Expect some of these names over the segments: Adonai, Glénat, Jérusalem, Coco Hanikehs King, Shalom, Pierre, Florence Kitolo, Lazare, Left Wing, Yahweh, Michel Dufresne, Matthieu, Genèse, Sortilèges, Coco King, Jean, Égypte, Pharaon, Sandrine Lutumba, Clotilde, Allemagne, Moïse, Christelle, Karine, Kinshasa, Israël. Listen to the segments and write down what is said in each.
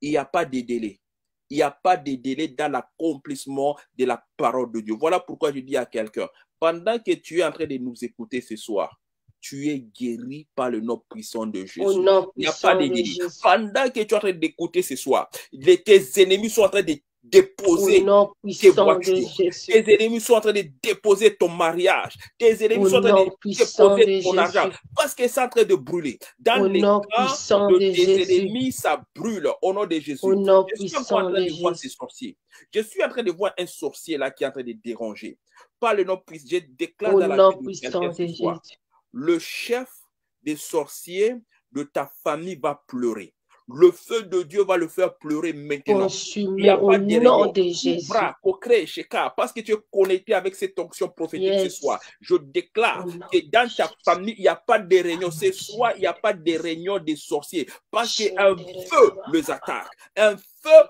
il n'y a pas de délai. Il n'y a pas de délai dans l'accomplissement de la parole de Dieu. Voilà pourquoi je dis à quelqu'un, pendant que tu es en train de nous écouter ce soir, tu es guéri par le nom puissant de Jésus. Il n'y a pas de délai. Pendant que tu es en train d'écouter ce soir, tes ennemis sont en train de déposer tes voitures. Tes ennemis sont en train de déposer ton mariage. Tes ennemis sont en train de déposer ton argent. Parce que c'est en train de brûler. Dans les cas de tes ennemis, ça brûle au nom de Jésus. Je suis en train de voir ces sorciers. Je suis en train de voir un sorcier là qui est en train de déranger. Par le nom puissant, je déclare dans la vie de le chef des sorciers de ta famille va pleurer. Le feu de Dieu va le faire pleurer maintenant. Consumer, il n'y a pas de nom de Jésus. Parce que tu es connecté avec cette onction prophétique ce soir. Je déclare que dans ta famille, il n'y a pas de réunion. Ce soir, il n'y a pas de réunion des sorciers. Parce qu'un feu les attaque. Un feu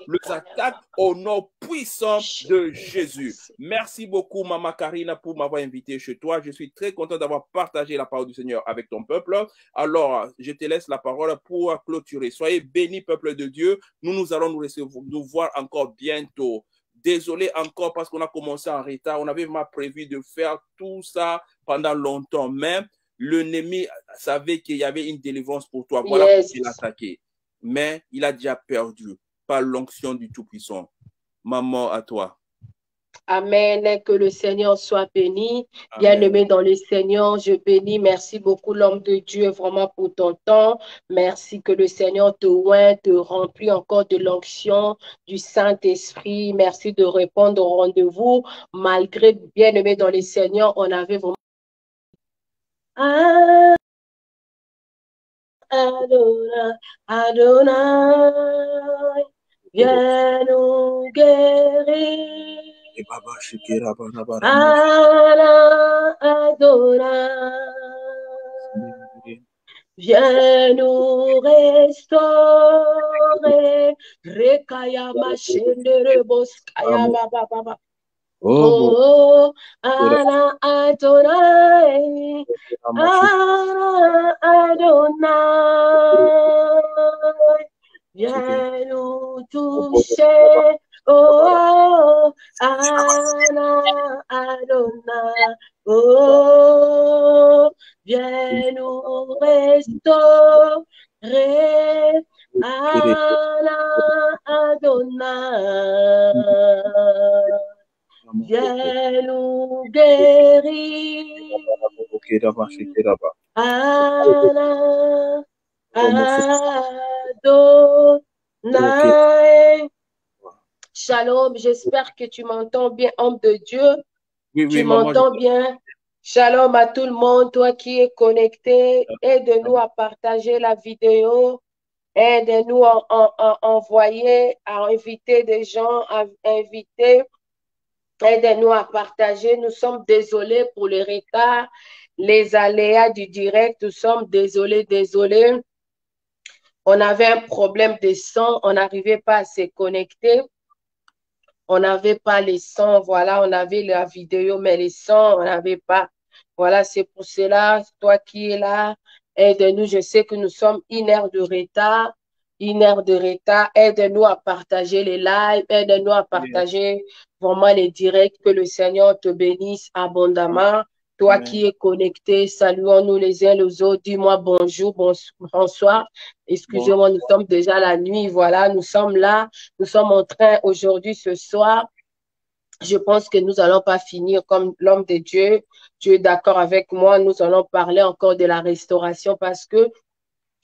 les attaque au nom puissant de Jésus. Merci beaucoup, Maman Karine, pour m'avoir invité chez toi. Je suis très content d'avoir partagé la parole du Seigneur avec ton peuple. Alors, je te laisse la parole pour clôturer. Soyez béni, peuple de Dieu. Nous allons nous voir encore bientôt. Désolé encore parce qu'on a commencé en retard. On avait vraiment prévu de faire tout ça pendant longtemps. Mais l'ennemi savait qu'il y avait une délivrance pour toi. Voilà pourquoi il a attaqué. Mais il a déjà perdu par l'onction du Tout-Puissant. Maman, à toi. Amen, que le Seigneur soit béni. Bien-aimé dans le Seigneur, je bénis. Merci beaucoup, l'homme de Dieu, vraiment pour ton temps. Merci que le Seigneur te oint, te remplit encore de l'onction du Saint-Esprit. Merci de répondre au rendez-vous. Malgré, bien-aimé dans le Seigneur, on avait vraiment... Adonai, Adonai, viens nous guérir. Adonai, viens nous restaurer. Rekayama Shendere Boskaya Baba. Oh, Adonai, Adonai, viens nous toucher. Oh, Adonai, oh, viens nous restaurer, Adonai, viens nous guérir, Adonai. Shalom, j'espère que tu m'entends bien, homme de Dieu. Oui, tu m'entends bien. Shalom à tout le monde, toi qui es connecté. Aide-nous à partager la vidéo. Aide-nous à envoyer, à inviter des gens, à inviter. Aide-nous à partager. Nous sommes désolés pour le retard, les aléas du direct. Nous sommes désolés. On avait un problème de son. On n'arrivait pas à se connecter. On n'avait pas les sons, voilà, on avait la vidéo, mais les sons, on n'avait pas. Voilà, c'est pour cela, toi qui es là, aide-nous. Je sais que nous sommes une heure de retard. Aide-nous à partager les lives, aide-nous à partager vraiment les directs. Que le Seigneur te bénisse abondamment. Toi qui es connecté, saluons-nous les uns les autres. Dis-moi bonjour, bonsoir. Excusez-moi, nous sommes déjà la nuit. Voilà, nous sommes là. Nous sommes en train aujourd'hui, ce soir. Je pense que nous n'allons pas finir comme l'homme de Dieu. Tu es d'accord avec moi? Nous allons parler encore de la restauration parce que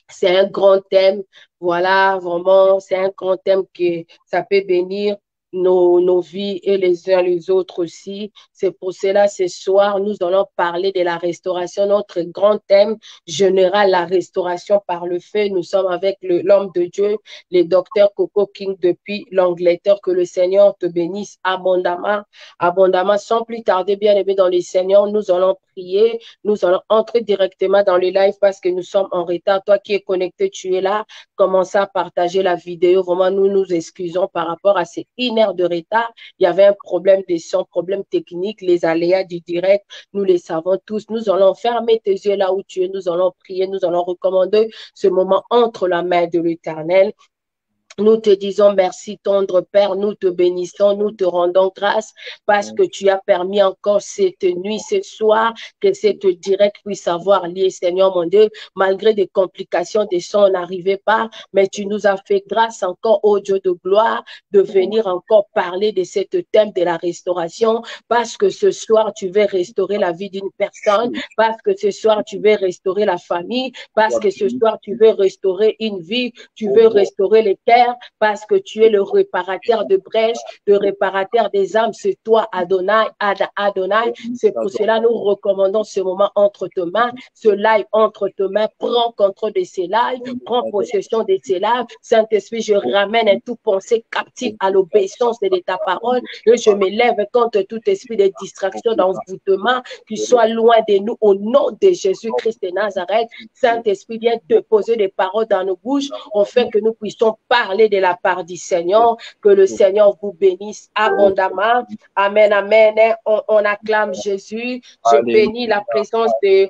c'est un grand thème. Voilà, vraiment, c'est un grand thème que ça peut bénir nos vies et les uns les autres aussi. C'est pour cela, ce soir, nous allons parler de la restauration. Notre grand thème général, la restauration par le feu. Nous sommes avec l'homme de Dieu, le docteur Coco King depuis l'Angleterre. Que le Seigneur te bénisse abondamment. Sans plus tarder, bien-aimés dans le Seigneur, nous allons prier. Nous allons entrer directement dans le live parce que nous sommes en retard. Toi qui es connecté, tu es là. Commence à partager la vidéo. Vraiment, nous nous excusons par rapport à ces de retard, il y avait un problème de son, problème technique, les aléas du direct, nous les savons tous. Nous allons fermer tes yeux là où tu es, nous allons prier, nous allons recommander ce moment entre la main de l'Éternel. Nous te disons merci, tendre Père, nous te bénissons, nous te rendons grâce parce que tu as permis encore cette nuit, ce soir, que cette direct puisse avoir lieu, Seigneur mon Dieu. Malgré des complications, des sons, on n'arrivait pas, mais tu nous as fait grâce encore, ô Dieu de gloire, de venir encore parler de ce thème de la restauration parce que ce soir, tu veux restaurer la vie d'une personne, parce que ce soir, tu veux restaurer la famille, parce que ce soir, tu veux restaurer une vie, tu veux restaurer les terres, parce que tu es le réparateur de brèches, le réparateur des âmes, c'est toi Adonai, Adonai. C'est pour cela nous recommandons ce moment entre tes mains, ce live entre tes mains, prends contrôle de ces lives, prends possession de ces lives. Saint-Esprit, je ramène un tout pensée captive à l'obéissance de ta parole et je m'élève contre tout esprit de distraction, d'envoûtement qui soit loin de nous au nom de Jésus-Christ de Nazareth. Saint-Esprit, viens déposer des paroles dans nos bouches afin que nous puissions parler de la part du Seigneur, que le Seigneur vous bénisse abondamment. Amen, amen. On acclame Jésus. Je bénis la présence de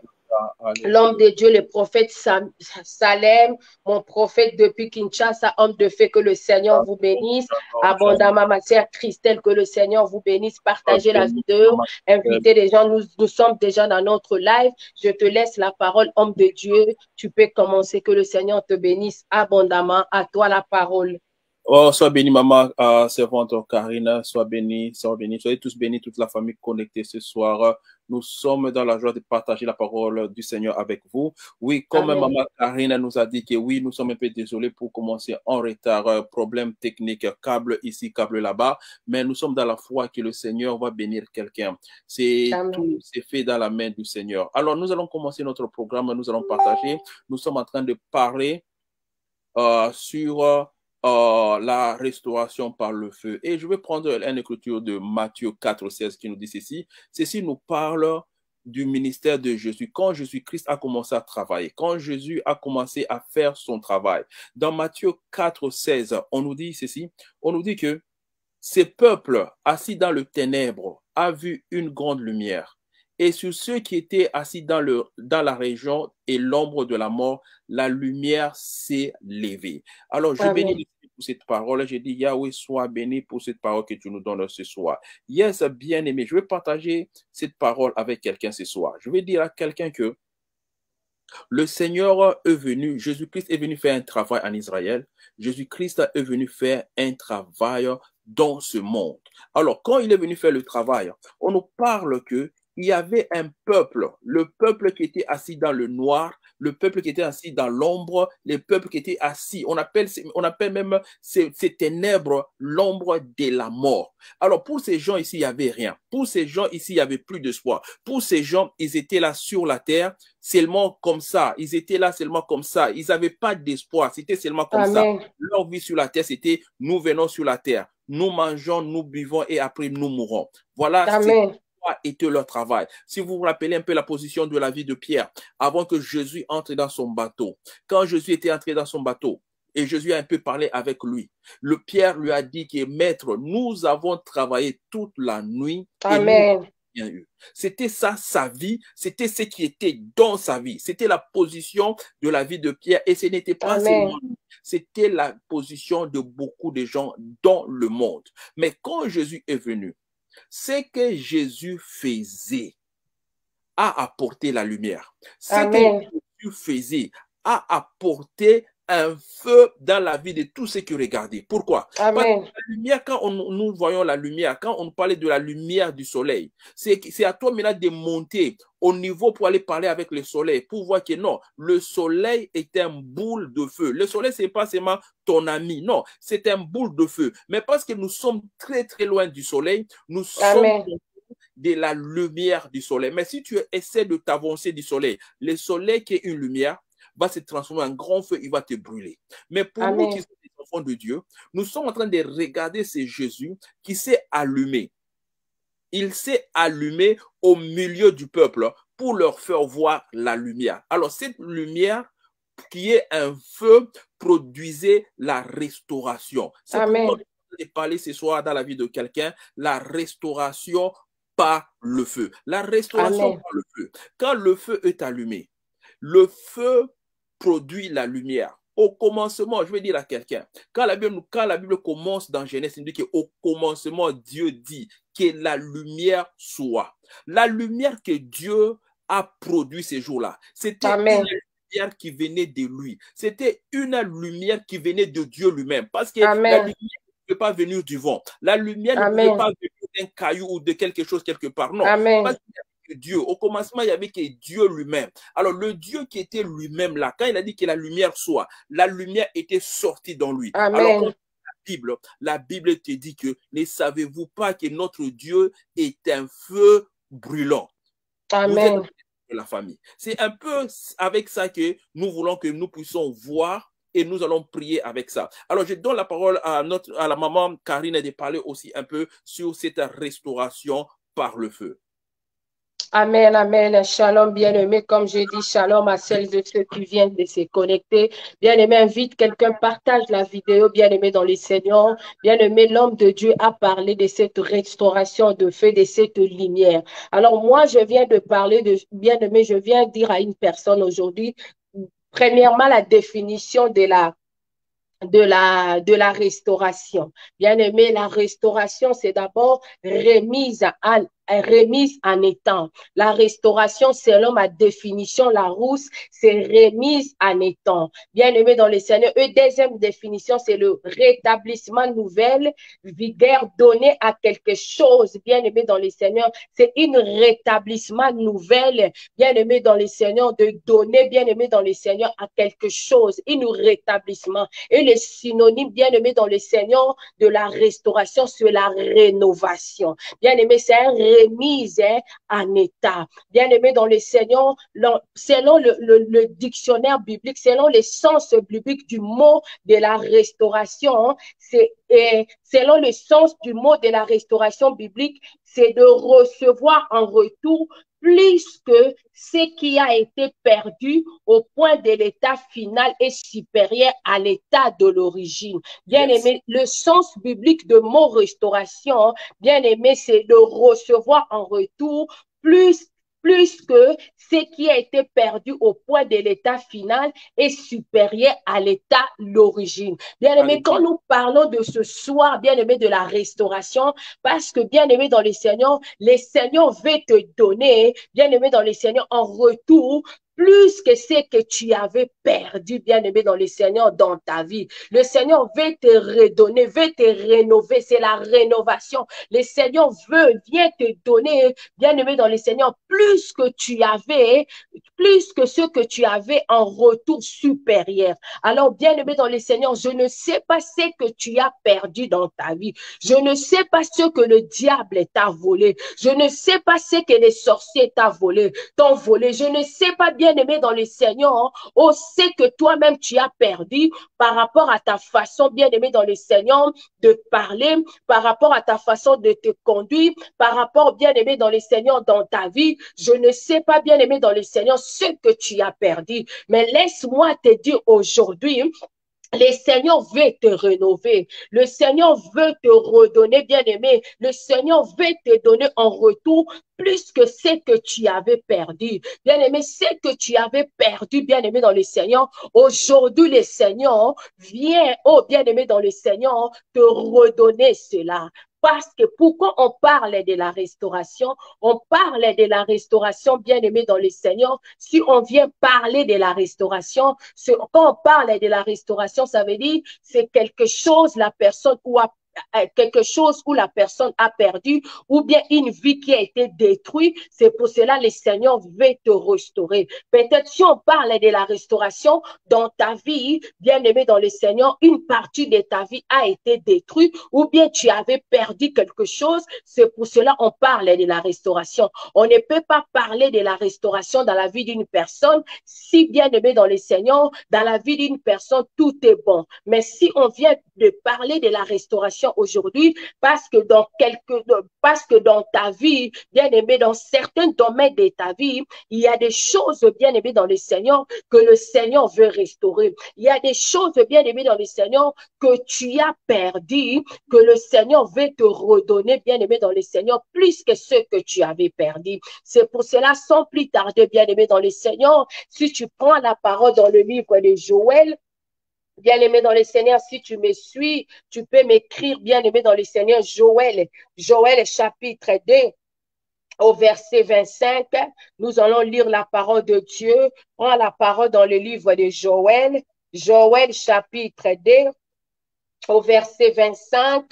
l'homme de Dieu, le prophète Salem, mon prophète depuis Kinshasa, homme de fait, que le Seigneur vous bénisse abondamment. Ma sœur Christelle, que le Seigneur vous bénisse. Partagez la vidéo, invitez les gens. Nous sommes déjà dans notre live. Je te laisse la parole, homme de Dieu. Tu peux commencer. Que le Seigneur te bénisse abondamment. À toi la parole. Oh, sois béni, maman, servante Karine, sois béni, sois béni. Soyez tous bénis, toute la famille connectée ce soir. Nous sommes dans la joie de partager la parole du Seigneur avec vous. Oui, comme Amen. Maman Karine nous a dit que oui, nous sommes un peu désolés pour commencer en retard. Problème technique, câble ici, câble là-bas. Mais nous sommes dans la foi que le Seigneur va bénir quelqu'un. C'est tout, c'est fait dans la main du Seigneur. Alors, nous allons commencer notre programme, nous allons partager. Nous sommes en train de parler sur... la restauration par le feu. Et je vais prendre une écriture de Matthieu 4,16 qui nous dit ceci. Ceci nous parle du ministère de Jésus. Quand Jésus-Christ a commencé à travailler, quand Jésus a commencé à faire son travail. Dans Matthieu 4,16, on nous dit ceci. On nous dit que ces peuples assis dans le ténèbre a vu une grande lumière. Et sur ceux qui étaient assis dans la région et l'ombre de la mort, la lumière s'est levée. Alors, je bénis pour cette parole. J'ai dit, Yahweh, sois béni pour cette parole que tu nous donnes ce soir. Yes, bien-aimé, je vais partager cette parole avec quelqu'un ce soir. Je vais dire à quelqu'un que le Seigneur est venu, Jésus-Christ est venu faire un travail en Israël. Jésus-Christ est venu faire un travail dans ce monde. Alors, quand il est venu faire le travail, on nous parle que il y avait un peuple, le peuple qui était assis dans le noir, le peuple qui était assis dans l'ombre, les peuples qui étaient assis. On appelle même ces ténèbres l'ombre de la mort. Alors pour ces gens ici, il n'y avait rien. Pour ces gens ici, il n'y avait plus d'espoir. Pour ces gens, ils étaient là sur la terre, seulement comme ça. Ils étaient là seulement comme ça. Ils n'avaient pas d'espoir. C'était seulement comme ça. Leur vie sur la terre, c'était nous venons sur la terre. Nous mangeons, nous buvons et après nous mourons. Voilà. Était leur travail. Si vous vous rappelez un peu la position de la vie de Pierre, avant que Jésus entre dans son bateau, quand Jésus était entré dans son bateau et Jésus a un peu parlé avec lui, le Pierre lui a dit que maître, nous avons travaillé toute la nuit. Amen. C'était ça sa vie, c'était ce qui était dans sa vie, c'était la position de la vie de Pierre et ce n'était pas seulement, c'était la position de beaucoup de gens dans le monde. Mais quand Jésus est venu, ce que Jésus faisait a apporté la lumière. Ce que Jésus faisait a apporté un feu dans la vie de tous ceux qui regardaient. Pourquoi? Amen. Parce que la lumière, quand nous voyons la lumière, quand on parlait de la lumière du soleil, c'est à toi maintenant de monter au niveau pour aller parler avec le soleil, pour voir que non, le soleil est un boule de feu. Le soleil, c'est pas seulement ton ami, non, c'est un boule de feu. Mais parce que nous sommes très, très loin du soleil, nous sommes de la lumière du soleil. Mais si tu essaies de t'avancer du soleil, le soleil qui est une lumière, va se transformer en grand feu, il va te brûler. Mais pour nous qui sommes des enfants de Dieu, nous sommes en train de regarder ce Jésus qui s'est allumé. Il s'est allumé au milieu du peuple pour leur faire voir la lumière. Alors cette lumière qui est un feu produisait la restauration. C'est pour nous de parler ce soir dans la vie de quelqu'un, la restauration par le feu. La restauration par le feu. Quand le feu est allumé, le feu produit la lumière. au commencement, je vais dire à quelqu'un, quand la Bible commence dans Genèse, il dit qu'au commencement, Dieu dit que la lumière soit. La lumière que Dieu a produite ces jours-là, c'était une lumière qui venait de lui. C'était une lumière qui venait de Dieu lui-même. Parce que la lumière ne peut pas venir du vent. La lumière ne peut pas venir d'un caillou ou de quelque chose quelque part. Non. Amen. Parce que Dieu, au commencement, il y avait que Dieu lui-même. Alors, le Dieu qui était lui-même là, quand il a dit que la lumière soit, la lumière était sortie dans lui. Amen. Alors, quand la Bible te dit que ne savez-vous pas que notre Dieu est un feu brûlant. Amen. Vous êtes de la famille. C'est un peu avec ça que nous voulons que nous puissions voir. Et nous allons prier avec ça. Alors, je donne la parole à la maman Karine de parler aussi un peu sur cette restauration par le feu. Amen, amen. Shalom, bien-aimé. Comme je dis, shalom à celles et ceux qui viennent de se connecter. Bien-aimé, invite quelqu'un, partage la vidéo. Bien-aimé dans le Seigneur. Bien-aimé, l'homme de Dieu a parlé de cette restauration de feu, de cette lumière. Alors, moi, je viens de parler de, bien-aimé, je viens dire à une personne aujourd'hui, premièrement, la définition de la restauration. Bien aimé, la restauration, c'est d'abord remise en étant. La restauration, selon ma définition, la rousse, c'est remise en étant. Bien aimé dans le Seigneur. Une deuxième définition, c'est le rétablissement nouvelle, vigueur donnée à quelque chose. Bien aimé dans le Seigneur, c'est une rétablissement nouvelle. Bien aimé dans le Seigneur, de donner, bien aimé dans le Seigneur, à quelque chose. Une rétablissement. Et le synonyme, bien aimé dans le Seigneur, de la restauration, c'est la rénovation. Bien aimé, c'est un remise en état. Bien-aimé dans le Seigneur, selon le dictionnaire biblique, selon les sens bibliques du mot de la restauration, selon le sens du mot de la restauration biblique, c'est de recevoir en retour plus que ce qui a été perdu au point de l'état final et supérieur à l'état de l'origine. Bien-aimé, le sens biblique de mot restauration, bien-aimé, c'est de recevoir en retour plus que ce qui a été perdu au point de l'état final est supérieur à l'état d'origine. Bien-aimé, quand nous parlons de ce soir, bien-aimé, de la restauration, parce que, bien-aimé, dans le Seigneur veut te donner, bien-aimé, dans le Seigneur, en retour, plus que ce que tu avais perdu, bien-aimé, dans le Seigneur, dans ta vie. Le Seigneur veut te redonner, veut te rénover, c'est la rénovation. Le Seigneur vient te donner, bien-aimé, dans le Seigneur, plus que tu avais, plus que ce que tu avais en retour supérieur. Alors, bien-aimé, dans le Seigneur, je ne sais pas ce que tu as perdu dans ta vie. Je ne sais pas ce que le diable t'a volé. Je ne sais pas ce que les sorciers t'ont volé. Je ne sais pas, bien-aimé dans le Seigneur, oh, c'est que toi-même tu as perdu par rapport à ta façon, bien-aimé dans le Seigneur, de parler, par rapport à ta façon de te conduire, par rapport, bien-aimé dans le Seigneur, dans ta vie. Je ne sais pas, bien-aimé dans le Seigneur, ce que tu as perdu. Mais laisse-moi te dire aujourd'hui, le Seigneur veut te rénover. Le Seigneur veut te redonner, bien-aimé. Le Seigneur veut te donner en retour plus que ce que tu avais perdu. Bien-aimé, ce que tu avais perdu, bien-aimé dans le Seigneur, aujourd'hui, le Seigneur vient, oh, bien-aimé dans le Seigneur, te redonner cela. Parce que pourquoi on parle de la restauration? On parle de la restauration, bien-aimé dans le Seigneur. Si on vient parler de la restauration, quand on parle de la restauration, ça veut dire c'est quelque chose, la personne ou a quelque chose où la personne a perdu ou bien une vie qui a été détruite. C'est pour cela que le Seigneur veut te restaurer. Peut-être si on parle de la restauration dans ta vie, bien-aimé dans le Seigneur, une partie de ta vie a été détruite ou bien tu avais perdu quelque chose. C'est pour cela qu'on parle de la restauration. On ne peut pas parler de la restauration dans la vie d'une personne si, bien-aimé dans le Seigneur, dans la vie d'une personne, tout est bon. Mais si on vient de parler de la restauration aujourd'hui, parce que dans ta vie, bien-aimé, dans certains domaines de ta vie, il y a des choses, bien-aimé, dans le Seigneur, que le Seigneur veut restaurer. Il y a des choses, bien-aimé, dans le Seigneur, que tu as perdu, que le Seigneur veut te redonner, bien-aimé, dans le Seigneur, plus que ce que tu avais perdu. C'est pour cela, sans plus tarder, bien-aimé, dans le Seigneur, si tu prends la parole dans le livre de Joël, Bien-aimé dans le Seigneur, si tu me suis, tu peux m'écrire, bien-aimé dans le Seigneur, Joël chapitre 2. Au verset 25, nous allons lire la parole de Dieu. Prends la parole dans le livre de Joël. Joël chapitre 2, au verset 25.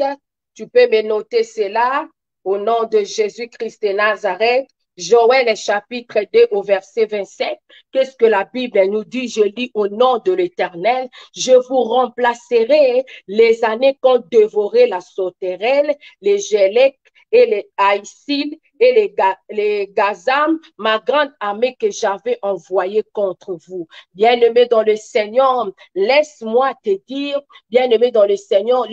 Tu peux me noter cela au nom de Jésus-Christ de Nazareth. Joël chapitre 2 au verset 25, qu'est-ce que la Bible nous dit? Je lis au nom de l'Éternel, je vous remplacerai les années qu'ont dévoré la sauterelle, les gélèques et les haïcides et les gazam, ma grande armée que j'avais envoyée contre vous. Bien-aimé dans le Seigneur, laisse-moi te dire, bien-aimé dans le Seigneur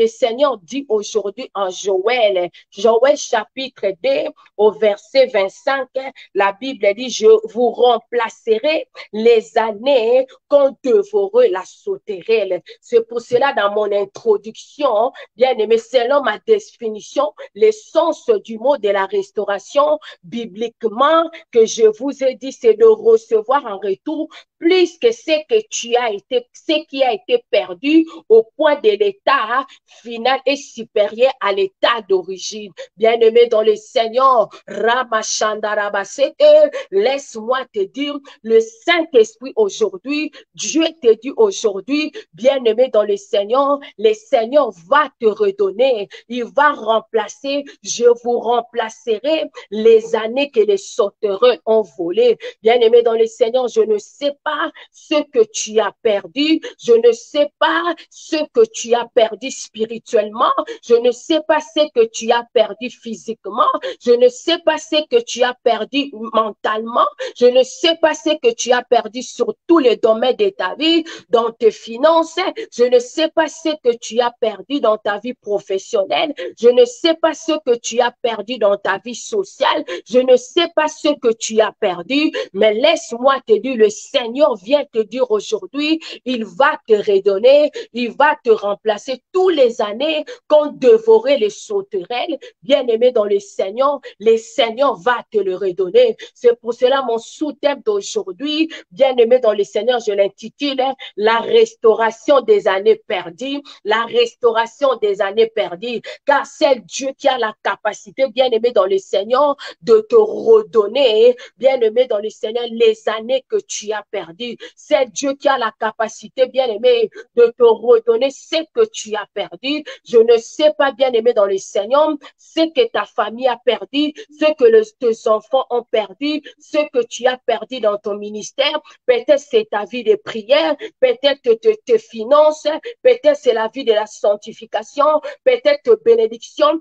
dit aujourd'hui en Joël, Joël chapitre 2 au verset 25, la Bible dit, je vous remplacerai les années qu'ont dévoré la sauterelle. C'est pour cela dans mon introduction, bien-aimé, selon ma définition, l'essence du mot de la restauration, bibliquement, que je vous ai dit, c'est de recevoir en retour plus que ce qui a été perdu au point de l'état final et supérieur à l'état d'origine. Bien-aimé dans le Seigneur, laisse-moi te dire, le Saint-Esprit aujourd'hui, Dieu te dit aujourd'hui, bien-aimé dans le Seigneur va te redonner, il va remplacer, je vous remplacerai les années que les sauterelles ont volées. Bien-aimé dans le Seigneur, je ne sais pas ce que tu as perdu, je ne sais pas ce que tu as perdu spirituellement, je ne sais pas ce que tu as perdu physiquement, je ne sais pas ce que tu as perdu mentalement, je ne sais pas ce que tu as perdu sur tous les domaines de ta vie, dans tes finances, je ne sais pas ce que tu as perdu dans ta vie professionnelle, je ne sais pas ce que tu as perdu dans ta vie sociale, je ne sais pas ce que tu as perdu, mais laisse-moi te dire, le Seigneur vient te dire aujourd'hui, il va te redonner, il va te remplacer tous les années qu'on dévorait les sauterelles. Bien-aimé dans le Seigneur va te le redonner. C'est pour cela mon sous-thème d'aujourd'hui, bien-aimé dans le Seigneur, je l'intitule « La restauration des années perdues », la restauration des années perdues, car c'est Dieu qui a la capacité, bien-aimé dans le Seigneur, de te redonner, bien-aimé dans le Seigneur, les années que tu as perdu. C'est Dieu qui a la capacité, bien-aimé, de te redonner ce que tu as perdu. Je ne sais pas, bien-aimé dans le Seigneur, ce que ta famille a perdu, ce que tes enfants ont perdu, ce que tu as perdu dans ton ministère. Peut-être c'est ta vie de prière, peut-être tes finances, peut-être c'est la vie de la sanctification, peut-être tes bénédictions.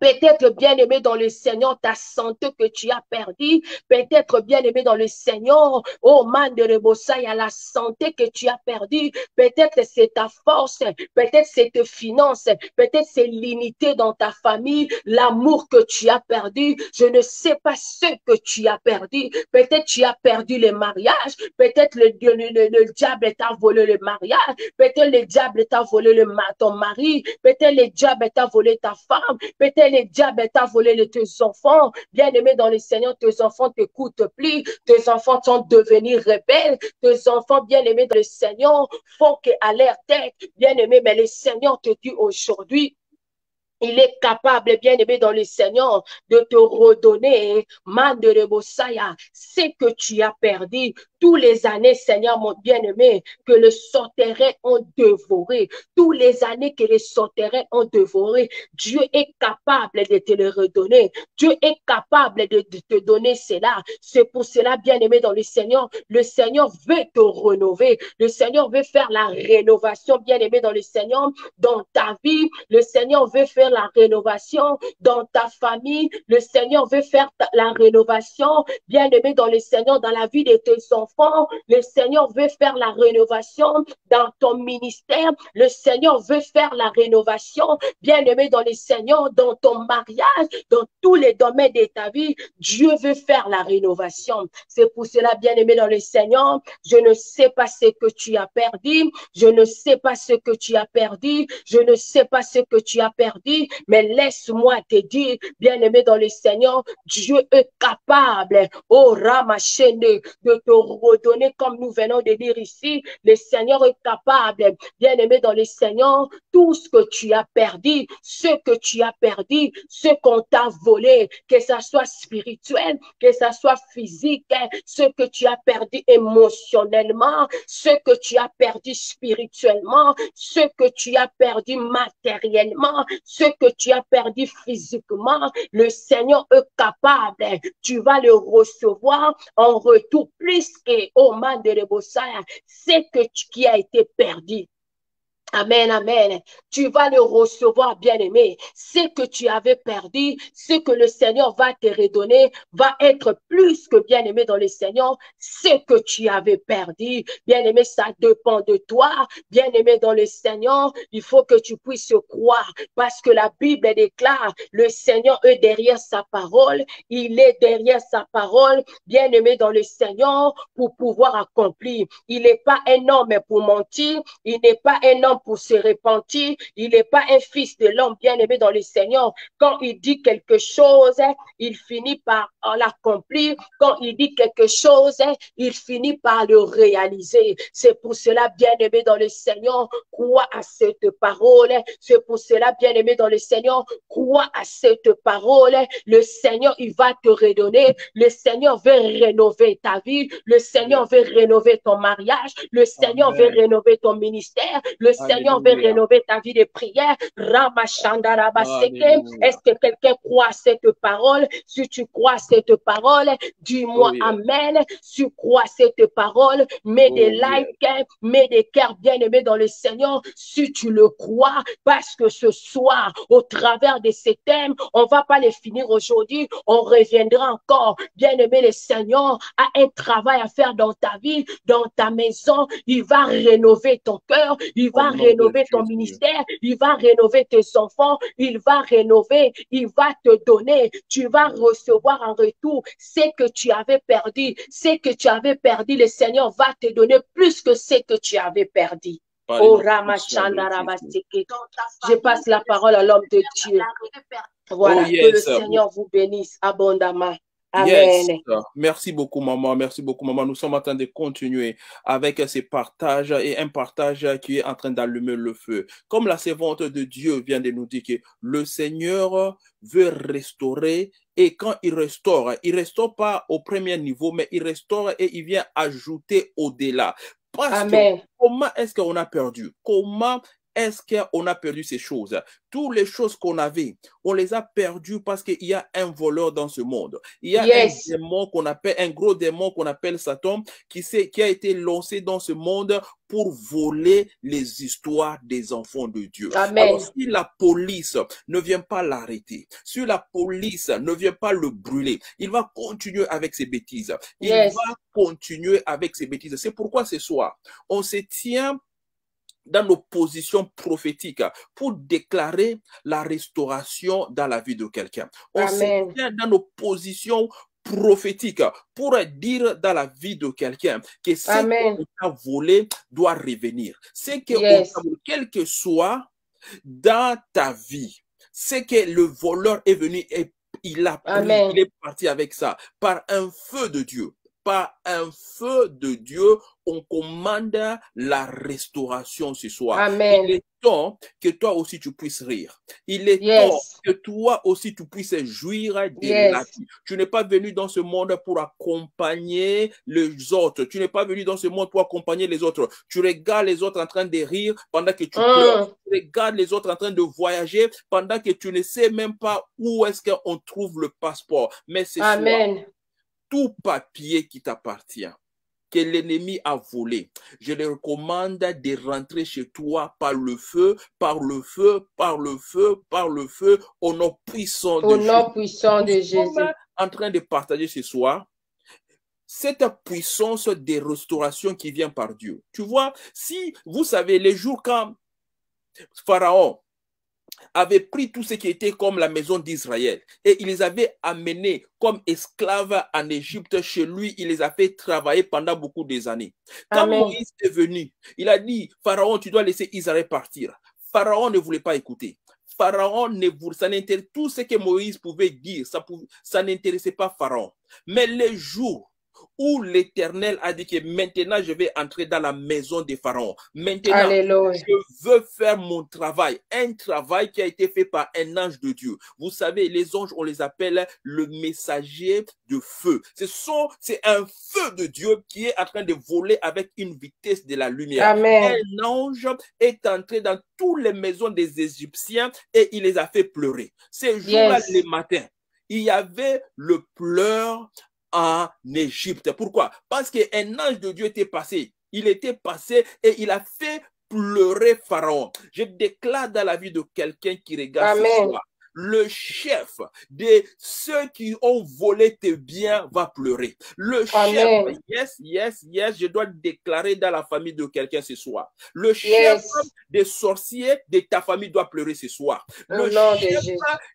Peut-être, bien-aimé dans le Seigneur, ta santé que tu as perdue. Peut-être, bien-aimé dans le Seigneur, oh man de Rebosa, il y a la santé que tu as perdue. Peut-être c'est ta force, peut-être c'est tes finances, peut-être c'est l'unité dans ta famille, l'amour que tu as perdu. Je ne sais pas ce que tu as perdu. Peut-être tu as perdu le mariage, peut-être le diable t'a volé le mariage, peut-être le diable t'a volé ton mari, peut-être le diable t'a volé ta femme, peut-être le diable t'a volé tes enfants. Bien-aimé dans le Seigneur, tes enfants ne t'écoutent plus, tes enfants sont devenus rebelles, tes enfants, bien-aimé dans le Seigneur, font qu'à leur tête, bien-aimé, mais le Seigneur te dit aujourd'hui, il est capable, bien-aimé dans le Seigneur, de te redonner, man de Rebosaya, ce que tu as perdu. Tous les années, Seigneur, mon bien-aimé, que les sauterelles ont dévoré. Tous les années que les sauterelles ont dévoré. Dieu est capable de te le redonner. Dieu est capable de te donner cela. C'est pour cela, bien-aimé dans le Seigneur veut te renouveler. Le Seigneur veut faire la rénovation, bien-aimé dans le Seigneur, dans ta vie. Le Seigneur veut faire la rénovation dans ta famille. Le Seigneur veut faire la rénovation, bien-aimé dans le Seigneur, dans la vie de tes enfants. Le Seigneur veut faire la rénovation dans ton ministère. Le Seigneur veut faire la rénovation, bien-aimé dans le Seigneur, dans ton mariage, dans tous les domaines de ta vie. Dieu veut faire la rénovation. C'est pour cela, bien-aimé dans le Seigneur, je ne sais pas ce que tu as perdu. Je ne sais pas ce que tu as perdu. Je ne sais pas ce que tu as perdu. Mais laisse-moi te dire, bien-aimé dans le Seigneur, Dieu est capable, oh Ramachene, de te redonner, comme nous venons de dire ici, le Seigneur est capable, bien-aimé dans le Seigneur, tout ce que tu as perdu, ce qu'on t'a volé, que ça soit spirituel, que ça soit physique, ce que tu as perdu émotionnellement, ce que tu as perdu spirituellement, ce que tu as perdu matériellement, ce que tu as perdu physiquement, le Seigneur est capable, tu vas le recevoir en retour plus qu'au mal de Rebossaya, c'est que qui a été perdu. Amen, amen. Tu vas le recevoir, bien-aimé. Ce que tu avais perdu, ce que le Seigneur va te redonner, va être plus que, bien-aimé dans le Seigneur, ce que tu avais perdu. Bien-aimé, ça dépend de toi. Bien-aimé dans le Seigneur, il faut que tu puisses croire parce que la Bible déclare, le Seigneur est derrière sa parole. Il est derrière sa parole, bien-aimé dans le Seigneur, pour pouvoir accomplir. Il n'est pas un homme pour mentir. Il n'est pas un homme pour se repentir, il n'est pas un fils de l'homme bien-aimé dans le Seigneur. Quand il dit quelque chose, il finit par l'accomplir. Quand il dit quelque chose, il finit par le réaliser. C'est pour cela, bien-aimé dans le Seigneur, crois à cette parole. C'est pour cela, bien-aimé dans le Seigneur, crois à cette parole. Le Seigneur, il va te redonner. Le Seigneur veut rénover ta vie. Le Seigneur veut rénover ton mariage. Le Seigneur veut rénover ton ministère. Le Seigneur veut rénover ta vie de prière. Est-ce que quelqu'un croit à cette parole? Si tu crois à cette parole, dis-moi amen. Si tu crois à cette parole, mets des likes, mets des cœurs bien-aimés dans le Seigneur. Si tu le crois, parce que ce soir, au travers de ces thèmes, on ne va pas les finir aujourd'hui, on reviendra encore. Bien-aimé, le Seigneur a un travail à faire dans ta vie, dans ta maison. Il va rénover ton cœur, il va rénover ton ministère, il va rénover tes enfants, il va rénover, il va te donner, tu vas recevoir en retour ce que tu avais perdu, le Seigneur va te donner plus que ce que tu avais perdu. Je passe la parole à l'homme de Dieu. Voilà, que le Seigneur vous bénisse abondamment. Yes. Amen. Merci beaucoup, maman. Nous sommes en train de continuer avec ces partages et un partage qui est en train d'allumer le feu. Comme la servante de Dieu vient de nous dire que le Seigneur veut restaurer et quand il restaure pas au premier niveau, mais il restaure et il vient ajouter au-delà. Parce que comment est-ce qu'on a perdu? Comment est-ce qu'on a perdu ces choses? Toutes les choses qu'on avait, on les a perdues parce qu'il y a un voleur dans ce monde. Il y a un démon qu'on appelle, un gros démon qu'on appelle Satan, qui a été lancé dans ce monde pour voler les histoires des enfants de Dieu. Amen. Alors, si la police ne vient pas l'arrêter, si la police ne vient pas le brûler, il va continuer avec ses bêtises. C'est pourquoi ce soir, on se tient dans nos positions prophétiques pour déclarer la restauration dans la vie de quelqu'un. On se tient dans nos positions prophétiques pour dire dans la vie de quelqu'un que ce qu'on a volé doit revenir. C'est que quel que soit dans ta vie, c'est que le voleur est venu et il est parti avec ça par un feu de Dieu. Par un feu de Dieu, on commande la restauration ce soir. Amen. Il est temps que toi aussi tu puisses rire. Il est temps que toi aussi tu puisses jouir de la vie. Tu n'es pas venu dans ce monde pour accompagner les autres. Tu n'es pas venu dans ce monde pour accompagner les autres. Tu regardes les autres en train de rire pendant que tu pleures. Tu regardes les autres en train de voyager pendant que tu ne sais même pas où est-ce qu'on trouve le passeport. Mais c'est ça. Tout papier qui t'appartient, que l'ennemi a volé, je le recommande de rentrer chez toi par le feu, par le feu, par le feu, par le feu, au nom puissant de Jésus. Au nom puissant de Jésus. Nous sommes en train de partager ce soir cette puissance des restaurations qui vient par Dieu. Tu vois, si vous savez, les jours quand Pharaon avait pris tout ce qui était comme la maison d'Israël et il les avait amenés comme esclaves en Égypte chez lui, il les a fait travailler pendant beaucoup des années. Quand Moïse est venu, il a dit, Pharaon, tu dois laisser Israël partir. Pharaon ne voulait pas écouter. Pharaon, tout ce que Moïse pouvait dire, ça n'intéressait pas Pharaon. Mais les jours où l'Éternel a dit que maintenant je vais entrer dans la maison des pharaons. Maintenant, Alléluia. Je veux faire mon travail, un travail qui a été fait par un ange de Dieu. Vous savez, les anges, on les appelle le messager de feu. C'est un feu de Dieu qui est en train de voler avec une vitesse de la lumière. Amen. Un ange est entré dans toutes les maisons des Égyptiens et il les a fait pleurer. Ces jours-là, yes. Les matins, il y avait le pleur en Égypte. Pourquoi? Parce qu'un ange de Dieu était passé. Il était passé et il a fait pleurer Pharaon. Je déclare dans la vie de quelqu'un qui regarde ce soir, le chef de ceux qui ont volé tes biens va pleurer. Le Amen. Chef, yes, yes, yes, je dois déclarer dans la famille de quelqu'un ce soir. Le chef des sorciers de ta famille doit pleurer ce soir. Le chef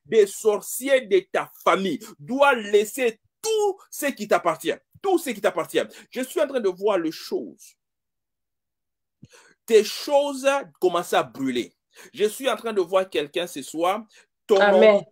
des sorciers de ta famille doit laisser tout ce qui t'appartient. Tout ce qui t'appartient. Je suis en train de voir les choses. Tes choses commencent à brûler. Je suis en train de voir quelqu'un ce soir. Ton nom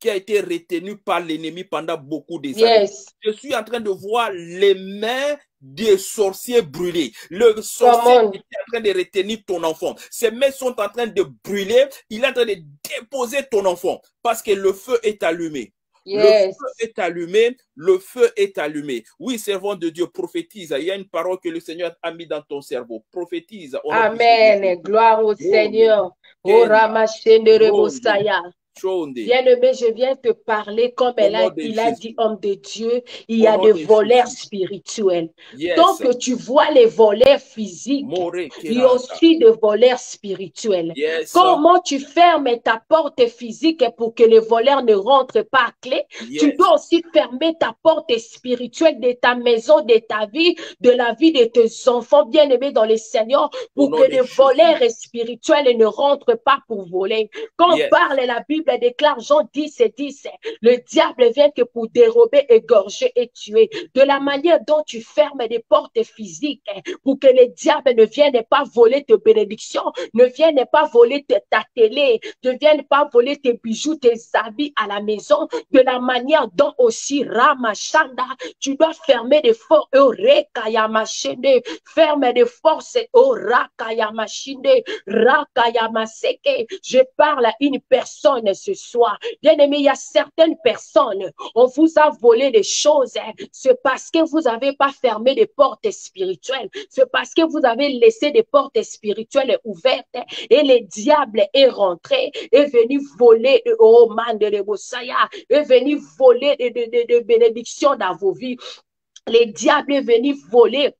qui a été retenu par l'ennemi pendant beaucoup des années. Je suis en train de voir les mains des sorciers brûlés. Le sorcier qui est en train de retenir ton enfant. Ses mains sont en train de brûler. Il est en train de déposer ton enfant parce que le feu est allumé. Yes. Le feu est allumé, le feu est allumé. Oui, servant de Dieu, prophétise. Il y a une parole que le Seigneur a mis dans ton cerveau. Prophétise. Amen. Gloire au Seigneur. Oh, bien-aimé, je viens te parler comme il a dit, homme de Dieu, il y a des voleurs spirituels. Yes. Donc, tu vois les voleurs physiques, il y a aussi des voleurs spirituels. Yes. Comment tu fermes ta porte physique pour que les voleurs ne rentrent pas à clé? Yes. Tu dois aussi fermer ta porte spirituelle de ta maison, de ta vie, de la vie de tes enfants, bien-aimés dans le Seigneur, pour que les voleurs spirituels ne rentrent pas pour voler. Quand on parle la Bible, déclare Jean 10 et 10, le diable vient que pour dérober, égorger et tuer. De la manière dont tu fermes des portes physiques pour que les diables ne viennent pas voler tes bénédictions, ne viennent pas voler ta télé, ne viennent pas voler tes bijoux, tes habits à la maison. De la manière dont aussi Ramachanda, tu dois fermer des forces Orekayamachende, ferme des forces Orakayamachende, Rakayamaseke. Je parle à une personne ce soir. Bien aimé, il y a certaines personnes, on vous a volé des choses, c'est parce que vous n'avez pas fermé des portes spirituelles, c'est parce que vous avez laissé des portes spirituelles ouvertes et le diable est rentré, est venu voler, oh man de l'Ebosaya, est venu voler de bénédictions dans vos vies. Le diable est venu voler,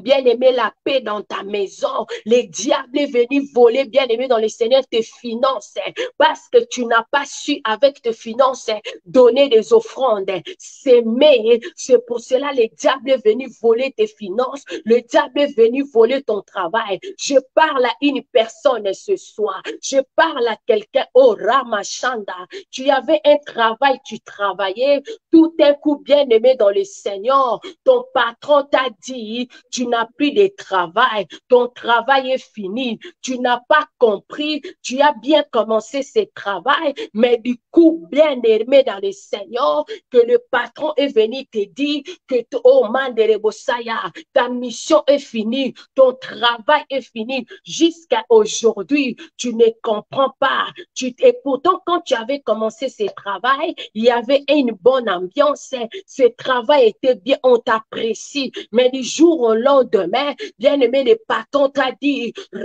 bien-aimé, la paix dans ta maison. Le diable est venu voler, bien-aimé, dans le Seigneur, tes finances. Parce que tu n'as pas su, avec tes finances, donner des offrandes, s'aimer. C'est pour cela le diable est venu voler tes finances. Le diable est venu voler ton travail. Je parle à une personne ce soir. Je parle à quelqu'un. Oh, Ramachanda, tu avais un travail, tu travaillais. Tout un coup, bien-aimé, dans le Seigneur, ton patron t'a dit, tu n'as plus de travail, ton travail est fini, tu n'as pas compris, tu as bien commencé ce travail, mais du coup, bien aimé dans le Seigneur, que le patron est venu te dire que oh man de Rebosaya, ta mission est finie, ton travail est fini, jusqu'à aujourd'hui, tu ne comprends pas. Et pourtant, quand tu avais commencé ce travail, il y avait une bonne ambiance, ce travail était bien, on t'apprécie, mais du jour au lendemain, bien-aimé, le patron t'a dit, il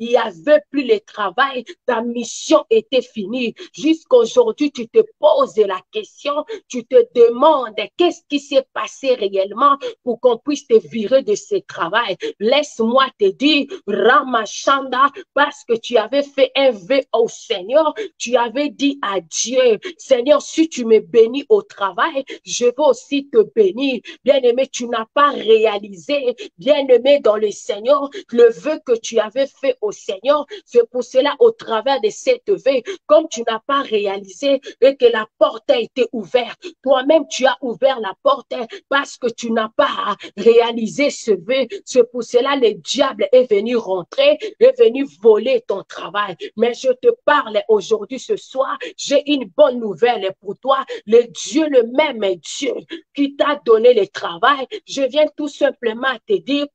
n'y avait plus le travail, ta mission était finie. Jusqu'aujourd'hui, tu te poses la question, tu te demandes qu'est-ce qui s'est passé réellement pour qu'on puisse te virer de ce travail. Laisse-moi te dire, Ramachanda, parce que tu avais fait un vœu au Seigneur, tu avais dit à Dieu, Seigneur, si tu me bénis au travail, je veux aussi te bénir. Bien-aimé, tu n'as n'as pas réalisé, bien-aimé dans le Seigneur, le vœu que tu avais fait au Seigneur. C'est pour cela, au travers de cette vœu, comme tu n'as pas réalisé et que la porte a été ouverte, toi-même tu as ouvert la porte parce que tu n'as pas réalisé ce vœu. C'est pour cela, le diable est venu rentrer, est venu voler ton travail. Mais je te parle aujourd'hui, ce soir, j'ai une bonne nouvelle pour toi. Le Dieu, le même Dieu qui t'a donné le travail, je viens tout simplement te dire,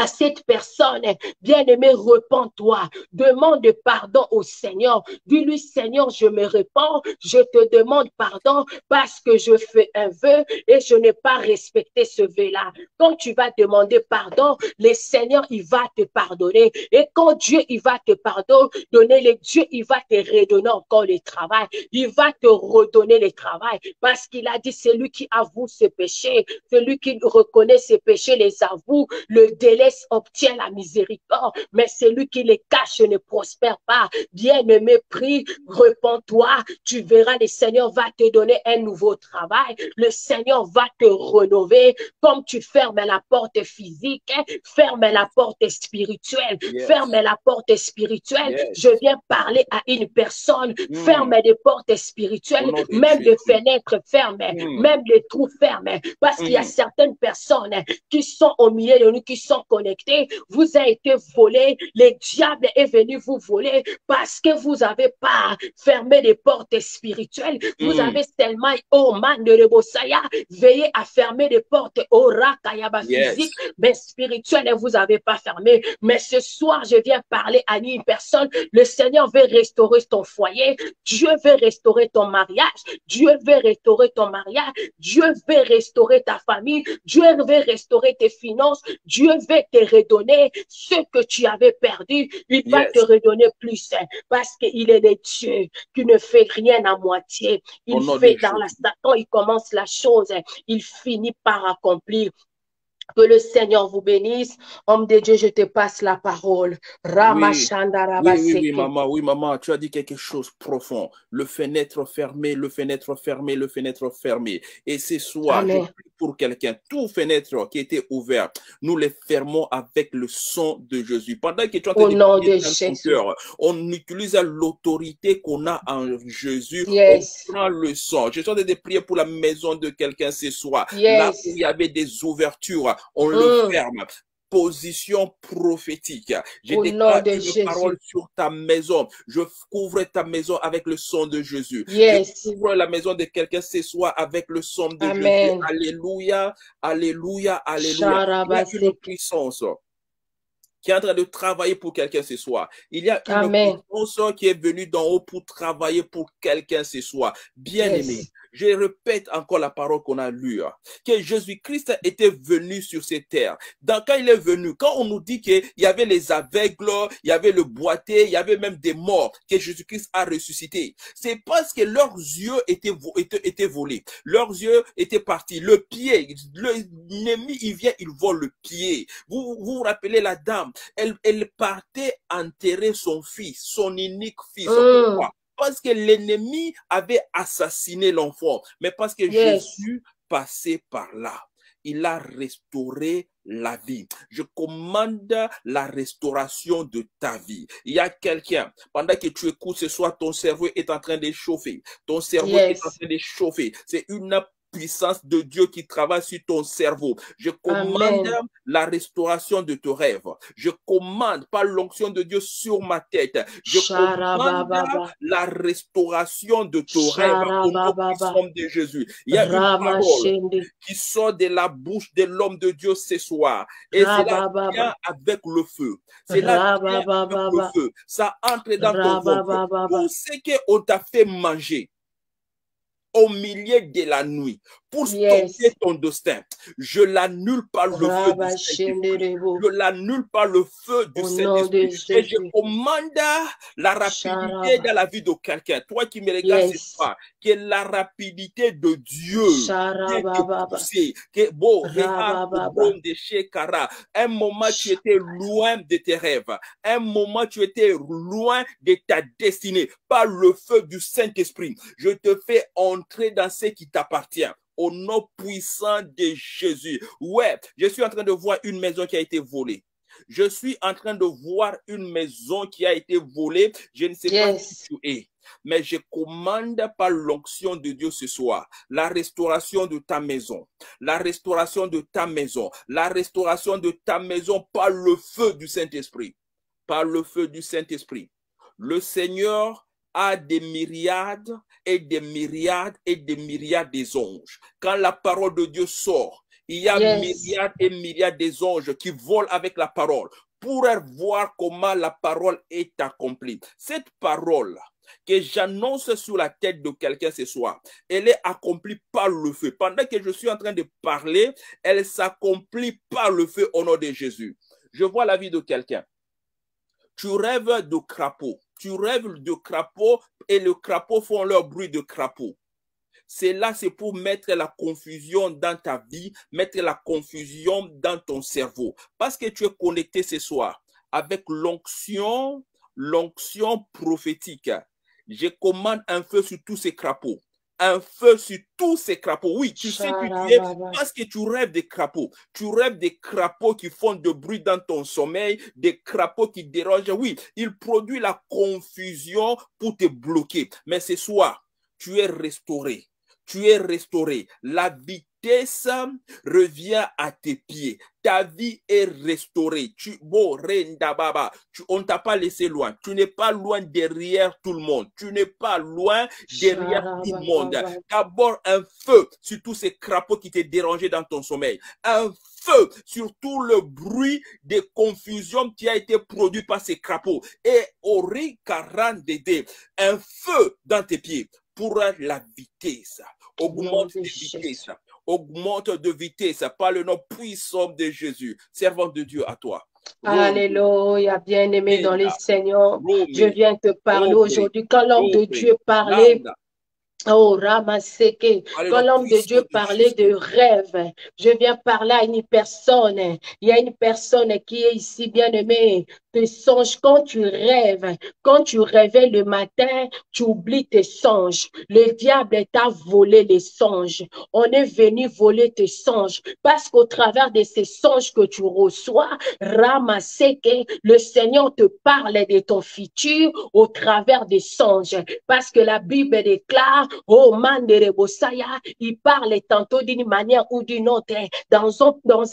à cette personne, bien-aimé, repens-toi, demande pardon au Seigneur, dis-lui, Seigneur, je me repens, je te demande pardon parce que je fais un vœu et je n'ai pas respecté ce vœu-là. Quand tu vas demander pardon, le Seigneur, il va te pardonner, et quand Dieu, il va te pardonner, le Dieu, il va te redonner encore le travail, il va te redonner le travail, parce qu'il a dit, celui qui avoue ses péchés, celui qui reconnaît ses péchés, les avoue, le délai obtient la miséricorde, mais celui qui les cache ne prospère pas. Bien-aimé, prie, repens-toi, tu verras, le Seigneur va te donner un nouveau travail, le Seigneur va te renouveler. Comme tu fermes la porte physique, ferme la porte spirituelle, yes. Ferme la porte spirituelle, yes. Je viens parler à une personne, ferme des portes spirituelles, même les fenêtres fermes, même les trous fermes, parce qu'il y a certaines personnes qui sont au milieu de nous, qui sont connectés, vous a été volé, le diable est venu vous voler parce que vous n'avez pas fermé les portes spirituelles, vous avez seulement, oh man de Rebosaya, veillé à fermer les portes aura, kayaba physique, mais spirituelle, vous n'avez pas fermé. Mais ce soir, je viens parler à une personne, le Seigneur veut restaurer ton foyer, Dieu veut restaurer ton mariage, Dieu veut restaurer ton mariage, Dieu veut restaurer ta famille, Dieu veut restaurer tes finances, Dieu veut te redonner ce que tu avais perdu, il va te redonner plus, parce qu'il est le Dieu qui ne fait rien à moitié, il fait dans la quand il commence la chose, il finit par accomplir. Que le Seigneur vous bénisse. Homme de Dieu, je te passe la parole. Oui, maman, tu as dit quelque chose de profond. Le fenêtre fermé, le fenêtre fermé, le fenêtre fermé. Et ce soir, je prie pour quelqu'un, tout fenêtre qui était ouvert, nous les fermons avec le sang de Jésus. Pendant que tu as dit, on utilise l'autorité qu'on a en Jésus. Yes. On prend le sang. Je suis en train de prier pour la maison de quelqu'un ce soir. Yes. Là où il y avait des ouvertures, on le ferme. Position prophétique. J'ai déclaré une parole sur ta maison. Je couvre ta maison avec le sang de Jésus. Yes. Je couvre la maison de quelqu'un ce soir avec le sang de Jésus. Alléluia, alléluia, alléluia. Il y a une puissance qui est en train de travailler pour quelqu'un ce soir. Il y a une puissance qui est venue d'en haut pour travailler pour quelqu'un ce soir. Bien-aimé. Yes. Je répète encore la parole qu'on a lue, que Jésus-Christ était venu sur cette terre. Donc, quand il est venu, quand on nous dit qu'il y avait les aveugles, il y avait le boité, il y avait même des morts que Jésus-Christ a ressuscité, c'est parce que leurs yeux étaient volés. Leurs yeux étaient partis. Le pied, l'ennemi, il vient, il vole le pied. Vous vous rappelez la dame, elle partait enterrer son fils, son unique fils. Parce que l'ennemi avait assassiné l'enfant, mais parce que Jésus passait par là. Il a restauré la vie. Je commande la restauration de ta vie. Il y a quelqu'un, pendant que tu écoutes ce soir, ton cerveau est en train de chauffer. Ton cerveau est en train de chauffer. C'est une puissance de Dieu qui travaille sur ton cerveau. Je commande la restauration de tes rêves. Je commande par l'onction de Dieu sur ma tête. Je commande la restauration de tes rêves au nom de Jésus. Il y a une parole qui sort de la bouche de l'homme de Dieu ce soir. Et cela vient avec le feu. Cela vient avec le feu. Ça entre dans ton ventre. Tout ce qu'on t'a fait manger au milieu de la nuit, pour stopper ton destin, je l'annule par le feu du Saint-Esprit. Je l'annule par le feu du Saint-Esprit. Et je commande la rapidité dans la vie de quelqu'un. Toi qui me regardes, c'est toi. Que la rapidité de Dieu que bon, un moment tu étais loin de tes rêves. Un moment tu étais loin de ta destinée. Par le feu du Saint-Esprit, je te fais entrer dans ce qui t'appartient. au nom puissant de Jésus. Ouais, je suis en train de voir une maison qui a été volée. Je suis en train de voir une maison qui a été volée. Je ne sais pas si tu es. Mais je commande par l'onction de Dieu ce soir la restauration de ta maison, la restauration de ta maison, la restauration de ta maison par le feu du Saint-Esprit, par le feu du Saint-Esprit. Le Seigneur a des myriades et des myriades et des myriades des anges. Quand la parole de Dieu sort, il y a myriades et myriades des anges qui volent avec la parole pour voir comment la parole est accomplie. Cette parole que j'annonce sur la tête de quelqu'un ce soir, elle est accomplie par le feu. Pendant que je suis en train de parler, elle s'accomplit par le feu au nom de Jésus. Je vois la vie de quelqu'un. Tu rêves de crapaud. Tu rêves de crapaud et le crapaud font leur bruit de crapaud. C'est là, c'est pour mettre la confusion dans ta vie, mettre la confusion dans ton cerveau. Parce que tu es connecté ce soir avec l'onction, l'onction prophétique. Je commande un feu sur tous ces crapauds. Un feu sur tous ces crapauds. Oui, tu sais qui tu es parce que tu rêves des crapauds. Tu rêves des crapauds qui font de bruit dans ton sommeil, des crapauds qui dérangent. Oui, il produit la confusion pour te bloquer. Mais ce soir, tu es restauré. Tu es restauré. La vitesse revient à tes pieds. Ta vie est restaurée. On ne t'a pas laissé loin. Tu n'es pas loin derrière tout le monde. Tu n'es pas loin derrière tout le monde. D'abord, un feu sur tous ces crapauds qui t'ont dérangé dans ton sommeil. Un feu sur tout le bruit des confusions qui a été produit par ces crapauds. Et Ori 42, un feu dans tes pieds pour la vitesse. Augmente de vitesse. Augmente de vitesse par le nom puissant de Jésus. Servant de Dieu à toi. Alléluia, bien-aimé dans le Seigneur. Je viens te parler aujourd'hui. Quand l'homme de Dieu parlait, quand l'homme de Dieu parlait de rêve, je viens parler à une personne. Il y a une personne qui est ici, bien-aimée. Tes songes, quand tu rêves, quand tu réveilles le matin, tu oublies tes songes. Le diable t'a volé les songes. On est venu voler tes songes parce qu'au travers de ces songes que tu reçois, Ramaseke, le Seigneur te parle de ton futur au travers des songes. Parce que la Bible déclare, oh man de Rebosaya, il parle tantôt d'une manière ou d'une autre. Dans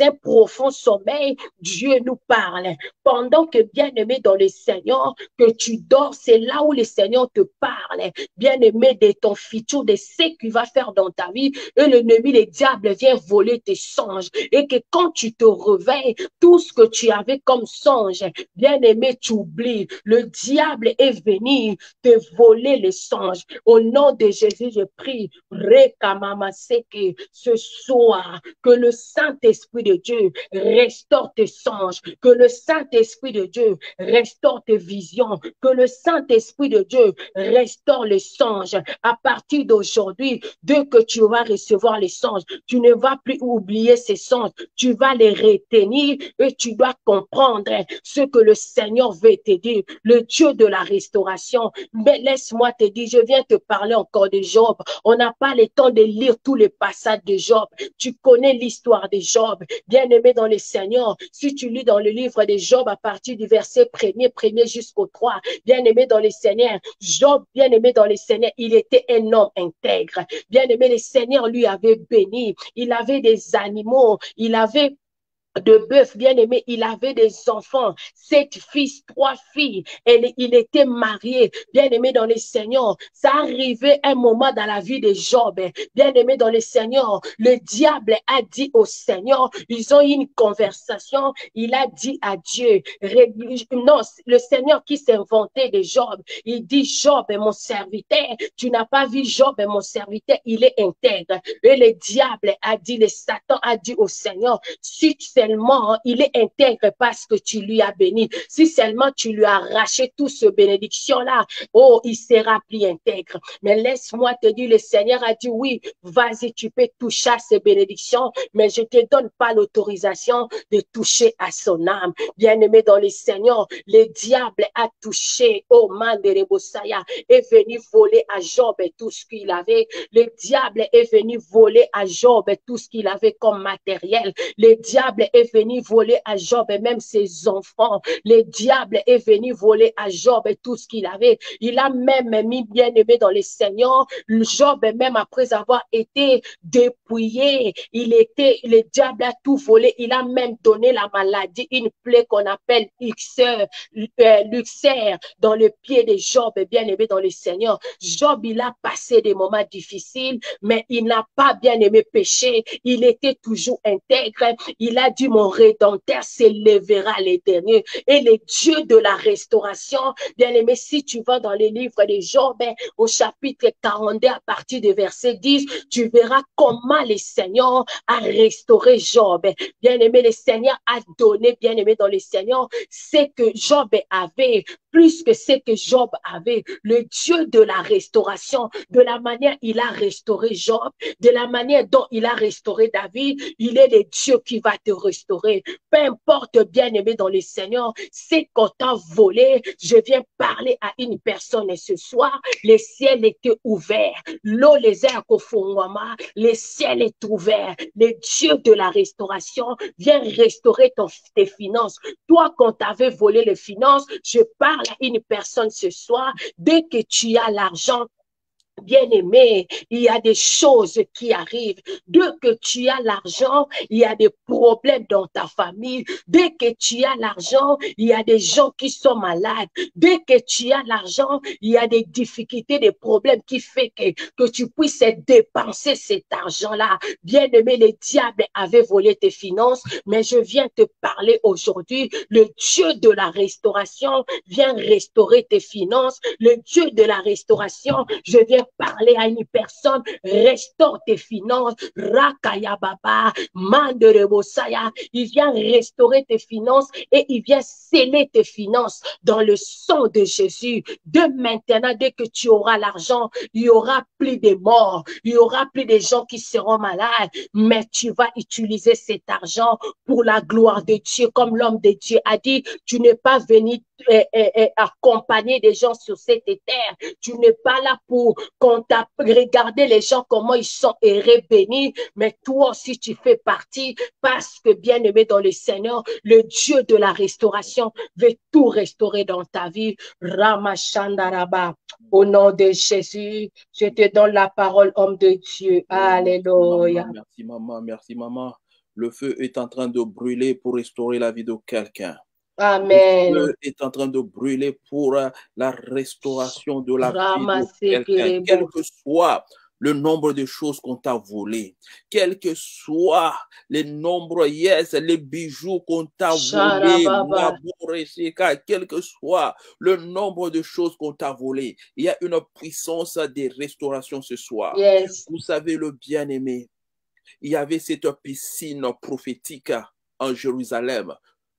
un profond sommeil, Dieu nous parle. Pendant que bien-aimé dans le Seigneur, que tu dors, c'est là où le Seigneur te parle. Bien-aimé de ton futur, de ce qu'il va faire dans ta vie, et l'ennemi, le diable vient voler tes songes. Et que quand tu te réveilles, tout ce que tu avais comme songe, bien-aimé, tu oublies. Le diable est venu te voler les songes. Au nom de Jésus, je prie, Rekamamaseke, ce soir, que le Saint-Esprit de Dieu restaure tes songes, que le Saint-Esprit de Dieu restaure tes visions, que le Saint-Esprit de Dieu restaure les songes. À partir d'aujourd'hui, dès que tu vas recevoir les songes, tu ne vas plus oublier ces songes, tu vas les retenir et tu dois comprendre ce que le Seigneur veut te dire, le Dieu de la restauration. Mais laisse-moi te dire, je viens te parler encore de Job. On n'a pas le temps de lire tous les passages de Job. Tu connais l'histoire de Job. Bien-aimé dans le Seigneur, si tu lis dans le livre de Job à partir du verset 1er jusqu'au 3, bien-aimé dans le Seigneur, Job, bien-aimé dans le Seigneur, il était un homme intègre. Bien-aimé, le Seigneur lui avait béni, il avait des animaux, il avait de bœuf, bien-aimé, il avait des enfants, 7 fils, 3 filles, et il était marié, bien-aimé dans le Seigneur. Ça arrivait un moment dans la vie de Job, bien-aimé dans le Seigneur, le diable a dit au Seigneur, ils ont eu une conversation, il a dit à Dieu, non, le Seigneur qui s'inventait de Job, il dit, Job est mon serviteur, tu n'as pas vu Job est mon serviteur, il est intègre, et le diable a dit, le Satan a dit au Seigneur, si tu sais seulement il est intègre parce que tu lui as béni, si seulement tu lui as arraché toute cette bénédiction-là, oh, il sera plus intègre. Mais laisse-moi te dire, le Seigneur a dit oui, vas-y, tu peux toucher à ces bénédictions, mais je ne te donne pas l'autorisation de toucher à son âme. Bien-aimé dans le Seigneur, le diable a touché au man de Rebosaya, est venu voler à Job tout ce qu'il avait. Le diable est venu voler à Job tout ce qu'il avait comme matériel. Le diable est venu voler à Job même ses enfants. Le diable est venu voler à Job tout ce qu'il avait. Il a même mis, bien-aimé dans le Seigneur, Job, même après avoir été dépouillé, le diable a tout volé. Il a même donné la maladie, une plaie qu'on appelle l'ulcère dans le pied de Job, bien-aimé dans le Seigneur. Job, il a passé des moments difficiles, mais il n'a pas, bien-aimé, péché. Il était toujours intègre. Il a dit, mon Rédempteur s'élèvera l'Éternel. Et le Dieu de la restauration, bien-aimé, si tu vas dans les livres de Job, au chapitre 42, à partir du verset 10, tu verras comment le Seigneur a restauré Job. Bien-aimé, le Seigneur a donné, bien-aimé, dans le Seigneur, ce que Job avait, plus que ce que Job avait. Le Dieu de la restauration, de la manière il a restauré Job, de la manière dont il a restauré David, il est le Dieu qui va te restaurer. Peu importe, bien-aimé dans le Seigneur, c'est qu'on t'a volé. Je viens parler à une personne et ce soir, le ciel était ouvert. L'eau, les airs qu'au fond, le ciel est ouvert. Le Dieu de la restauration vient restaurer tes finances. Toi, quand t'avais volé les finances, je parle à une personne ce soir, dès que tu as l'argent, bien-aimé, il y a des choses qui arrivent. Dès que tu as l'argent, il y a des problèmes dans ta famille. Dès que tu as l'argent, il y a des gens qui sont malades. Dès que tu as l'argent, il y a des difficultés, des problèmes qui font que tu puisses dépenser cet argent-là. Bien-aimé, le diable avait volé tes finances, mais je viens te parler aujourd'hui. Le Dieu de la restauration vient restaurer tes finances. Le Dieu de la restauration, je viens parler à une personne, restaure tes finances, Rakaya Baba, Manderebosaya, il vient restaurer tes finances et il vient sceller tes finances dans le sang de Jésus. De maintenant, dès que tu auras l'argent, il n'y aura plus de morts, il n'y aura plus de gens qui seront malades, mais tu vas utiliser cet argent pour la gloire de Dieu. Comme l'homme de Dieu a dit, tu n'es pas venu accompagner des gens sur cette terre. Tu n'es pas là pour regarder les gens comment ils sont et rébénis, mais toi aussi tu fais partie parce que, bien aimé dans le Seigneur, le Dieu de la restauration veut tout restaurer dans ta vie. Ramachandaraba, au nom de Jésus, je te donne la parole, homme de Dieu. Alléluia. Merci maman, merci maman. Le feu est en train de brûler pour restaurer la vie de quelqu'un. Amen. Le feu est en train de brûler pour la restauration de la vie de quelqu'un, quel que soit le nombre de choses qu'on t'a volées, quel que soit les nombreux, les bijoux qu'on t'a volés, quel que soit le nombre de choses qu'on t'a volées, il y a une puissance des restaurations ce soir. Yes. Vous savez, le bien-aimé, il y avait cette piscine prophétique en Jérusalem.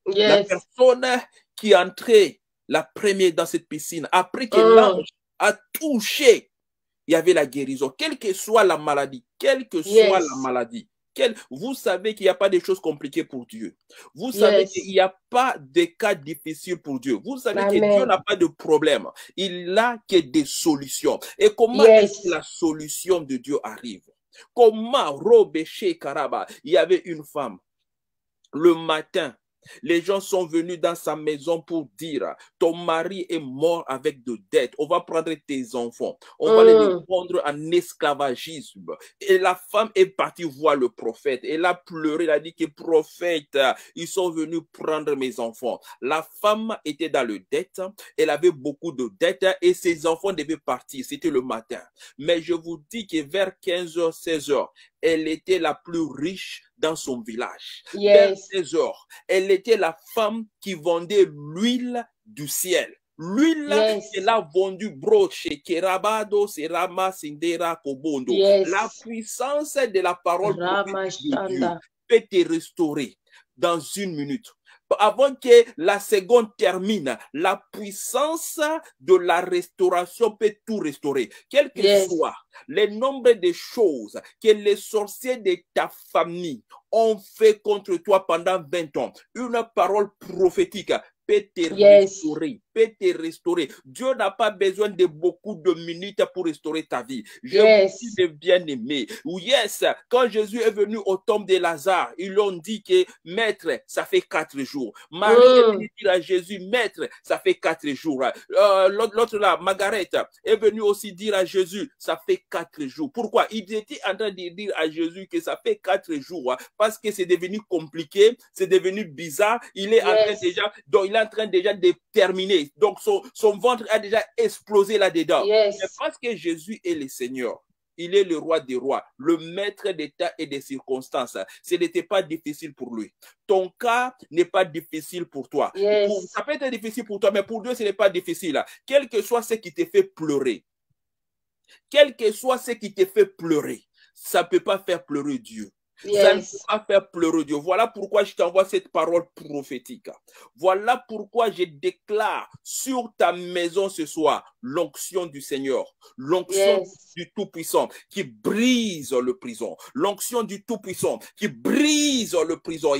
Yes. La personne qui est entrée la première dans cette piscine, après que l'ange a touché, il y avait la guérison, quelle que soit la maladie, quelle que soit la maladie. Vous savez qu'il n'y a pas de choses compliquées pour Dieu. Vous savez qu'il n'y a pas de cas difficiles pour Dieu. Vous savez que Dieu n'a pas de problème. Il n'a que des solutions. Et comment est-ce que la solution de Dieu arrive? Comment Robéché Karaba, il y avait une femme, le matin, les gens sont venus dans sa maison pour dire, ton mari est mort avec de dettes, on va prendre tes enfants, on va les prendre en esclavagisme. Et la femme est partie voir le prophète, elle a pleuré, elle a dit que prophète, ils sont venus prendre mes enfants. La femme était dans le dette, elle avait beaucoup de dettes et ses enfants devaient partir, c'était le matin. Mais je vous dis que vers 15h, 16h, elle était la plus riche dans son village. Yes. Vers 16h, elle était la femme qui vendait l'huile du ciel. L'huile, elle a vendu broche, kerabado, serama, sindera, kobondo. La puissance de la parole de Dieu peut te restaurer. dans une minute. Avant que la seconde termine, la puissance de la restauration peut tout restaurer. Quel que soit le nombre de choses que les sorciers de ta famille ont fait contre toi pendant 20 ans, une parole prophétique peut te restaurer, peut te restaurer. Dieu n'a pas besoin de beaucoup de minutes pour restaurer ta vie. Je suis bien aimé. Quand Jésus est venu au tombe de Lazare, ils lui ont dit que maître, ça fait 4 jours. Marie est venue dire à Jésus, maître, ça fait 4 jours. L'autre là, Margaret, est venue aussi dire à Jésus, ça fait 4 jours. Pourquoi? Ils étaient en train de dire à Jésus que ça fait 4 jours parce que c'est devenu compliqué, c'est devenu bizarre. Il est en train déjà, donc il est en train déjà de terminer. Donc, son ventre a déjà explosé là-dedans. Mais parce que Jésus est le Seigneur. Il est le roi des rois, le maître d'état et des circonstances. Ce n'était pas difficile pour lui. Ton cas n'est pas difficile pour toi. Ça peut être difficile pour toi, mais pour Dieu, ce n'est pas difficile. Quel que soit ce qui te fait pleurer, quel que soit ce qui te fait pleurer, ça ne peut pas faire pleurer Dieu. Ça ne peut pas faire pleurer Dieu. Voilà pourquoi je t'envoie cette parole prophétique. Voilà pourquoi je déclare sur ta maison ce soir l'onction du Seigneur, l'onction du Tout-Puissant qui brise le prison, l'onction du Tout-Puissant qui brise le prison.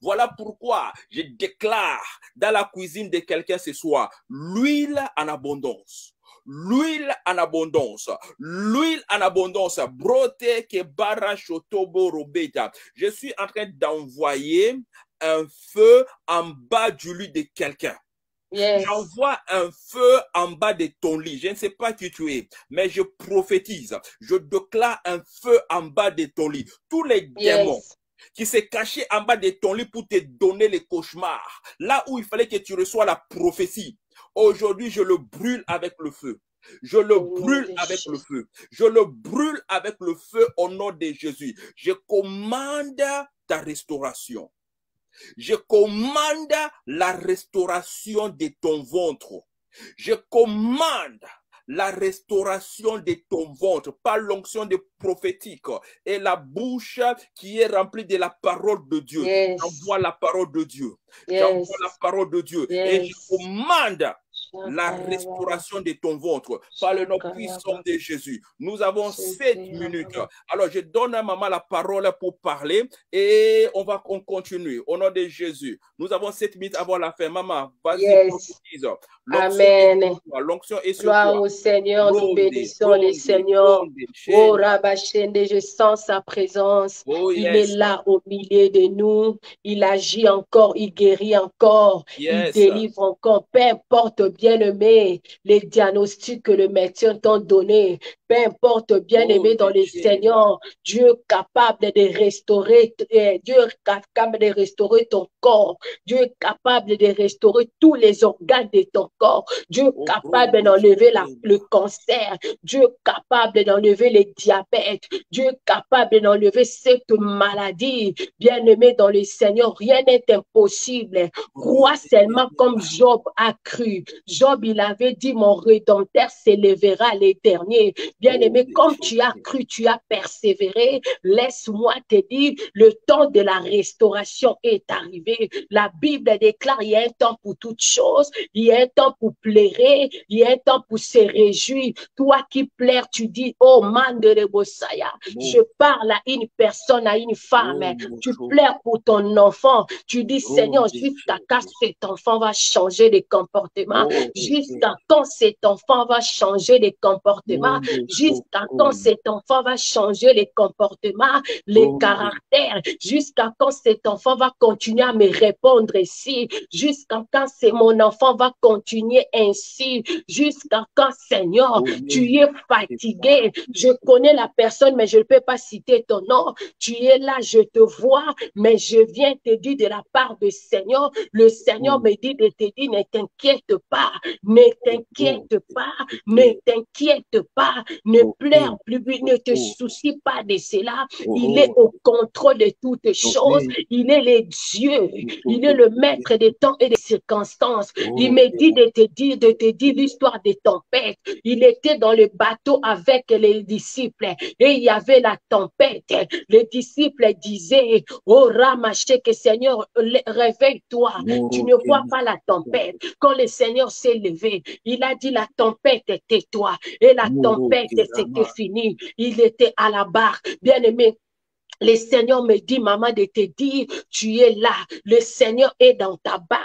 Voilà pourquoi je déclare dans la cuisine de quelqu'un ce soir l'huile en abondance. L'huile en abondance, l'huile en abondance, brote que barashotobo robeta. Je suis en train d'envoyer un feu en bas du lit de quelqu'un. J'envoie un feu en bas de ton lit. Je ne sais pas qui tu es, mais je prophétise. Je déclare un feu en bas de ton lit. Tous les démons qui s'est caché en bas de ton lit pour te donner les cauchemars, là où il fallait que tu reçois la prophétie, aujourd'hui, je le brûle avec le feu. Je le brûle avec le feu. Je le brûle avec le feu au nom de Jésus. Je commande ta restauration. Je commande la restauration de ton ventre. Je commande la restauration de ton ventre par l'onction de prophétique et la bouche qui est remplie de la parole de Dieu. J'envoie la parole de Dieu. J'envoie la parole de Dieu et je commande la restauration de ton ventre par le nom puissant de Jésus. Nous avons 7 minutes. Alors je donne à maman la parole pour parler et on continue au nom de Jésus. Nous avons 7 minutes avant la fin. Maman, vas-y. Amen. L'onction est sur toi. Gloire au Seigneur, nous bénissons le Seigneur. Oh Rabachende, je sens sa présence. Il est là au milieu de nous. Il agit encore, il guérit encore, il délivre encore. Peu importe, bien-aimé, les diagnostics que le médecin t'a donné, peu importe, bien-aimé, dans le Seigneur, Dieu est capable de restaurer, Dieu est capable de restaurer ton corps, Dieu est capable de restaurer tous les organes de ton corps, Dieu est capable d'enlever le cancer, Dieu est capable d'enlever les diabètes, Dieu est capable d'enlever cette maladie. Bien-aimé, dans le Seigneur, rien n'est impossible. Crois seulement comme Job a cru. Job, il avait dit, mon Rédempteur s'élèvera les derniers. Bien-aimé, comme tu as cru, tu as persévéré, laisse-moi te dire, le temps de la restauration est arrivé. La Bible déclare, il y a un temps pour toutes choses, il y a un temps pour pleurer, il y a un temps pour se réjouir. Toi qui pleures, tu dis, oh man de Rebosaya, je parle à une personne, à une femme, tu pleures pour ton enfant, tu dis, Seigneur, jusqu'à quand cet enfant va changer de comportement, jusqu'à quand cet enfant va changer de comportement, jusqu'à quand cet enfant va changer les comportements, les caractères, jusqu'à quand cet enfant va continuer à me répondre ici, jusqu'à quand mon enfant va continuer ainsi, jusqu'à quand, Seigneur, tu es fatigué, je connais la personne, mais je ne peux pas citer ton nom, tu es là, je te vois, mais je viens te dire de la part du Seigneur, le Seigneur me dit de te dire, ne t'inquiète pas, pas, ne t'inquiète pas, ne t'inquiète pas, ne pleure plus, ne te soucie pas de cela. Il est au contrôle de toutes choses. Il est le Dieu. Il est le maître des temps et des circonstances. Il m'a dit de te dire l'histoire des tempêtes. Il était dans le bateau avec les disciples et il y avait la tempête. Les disciples disaient, oh Ramaché, que Seigneur, réveille-toi. Tu ne vois pas la tempête. Quand le Seigneur s'est levé, il a dit, la tempête, tais-toi. Et la tempête, c'était fini. Il était à la barre. Bien-aimé, le Seigneur me dit, maman, de te dire, tu es là. Le Seigneur est dans ta barque.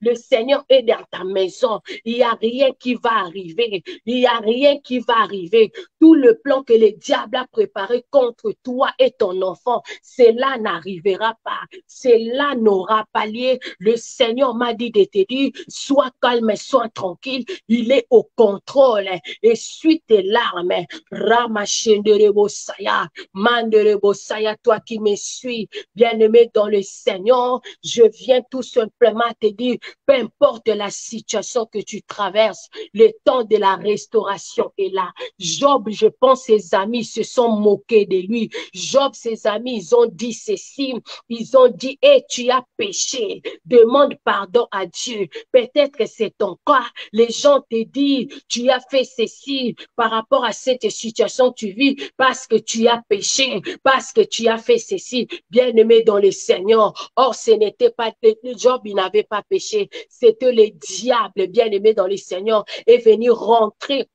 Le Seigneur est dans ta maison. Il n'y a rien qui va arriver. Il n'y a rien qui va arriver. Tout le plan que le diable a préparé contre toi et ton enfant, cela n'arrivera pas. Cela n'aura pas lieu. Le Seigneur m'a dit de te dire, sois calme, sois tranquille. Il est au contrôle. Et suis tes larmes. Ramachenderebosaya, Manderebosaya, toi qui me suis, bien-aimé dans le Seigneur, je viens tout simplement te dire, peu importe la situation que tu traverses, le temps de la restauration est là. Job, je pense, ses amis se sont moqués de lui. Job, ses amis, ils ont dit ceci, ils ont dit, hey, tu as péché, demande pardon à Dieu. Peut-être que c'est ton cas, les gens te disent, tu as fait ceci par rapport à cette situation que tu vis, parce que tu as péché, parce que tu as fait ceci, bien-aimé dans le Seigneur. Or, ce n'était pas Job, il n'avait pas péché. C'était le diable, bien-aimé dans le Seigneur, est venu rentrer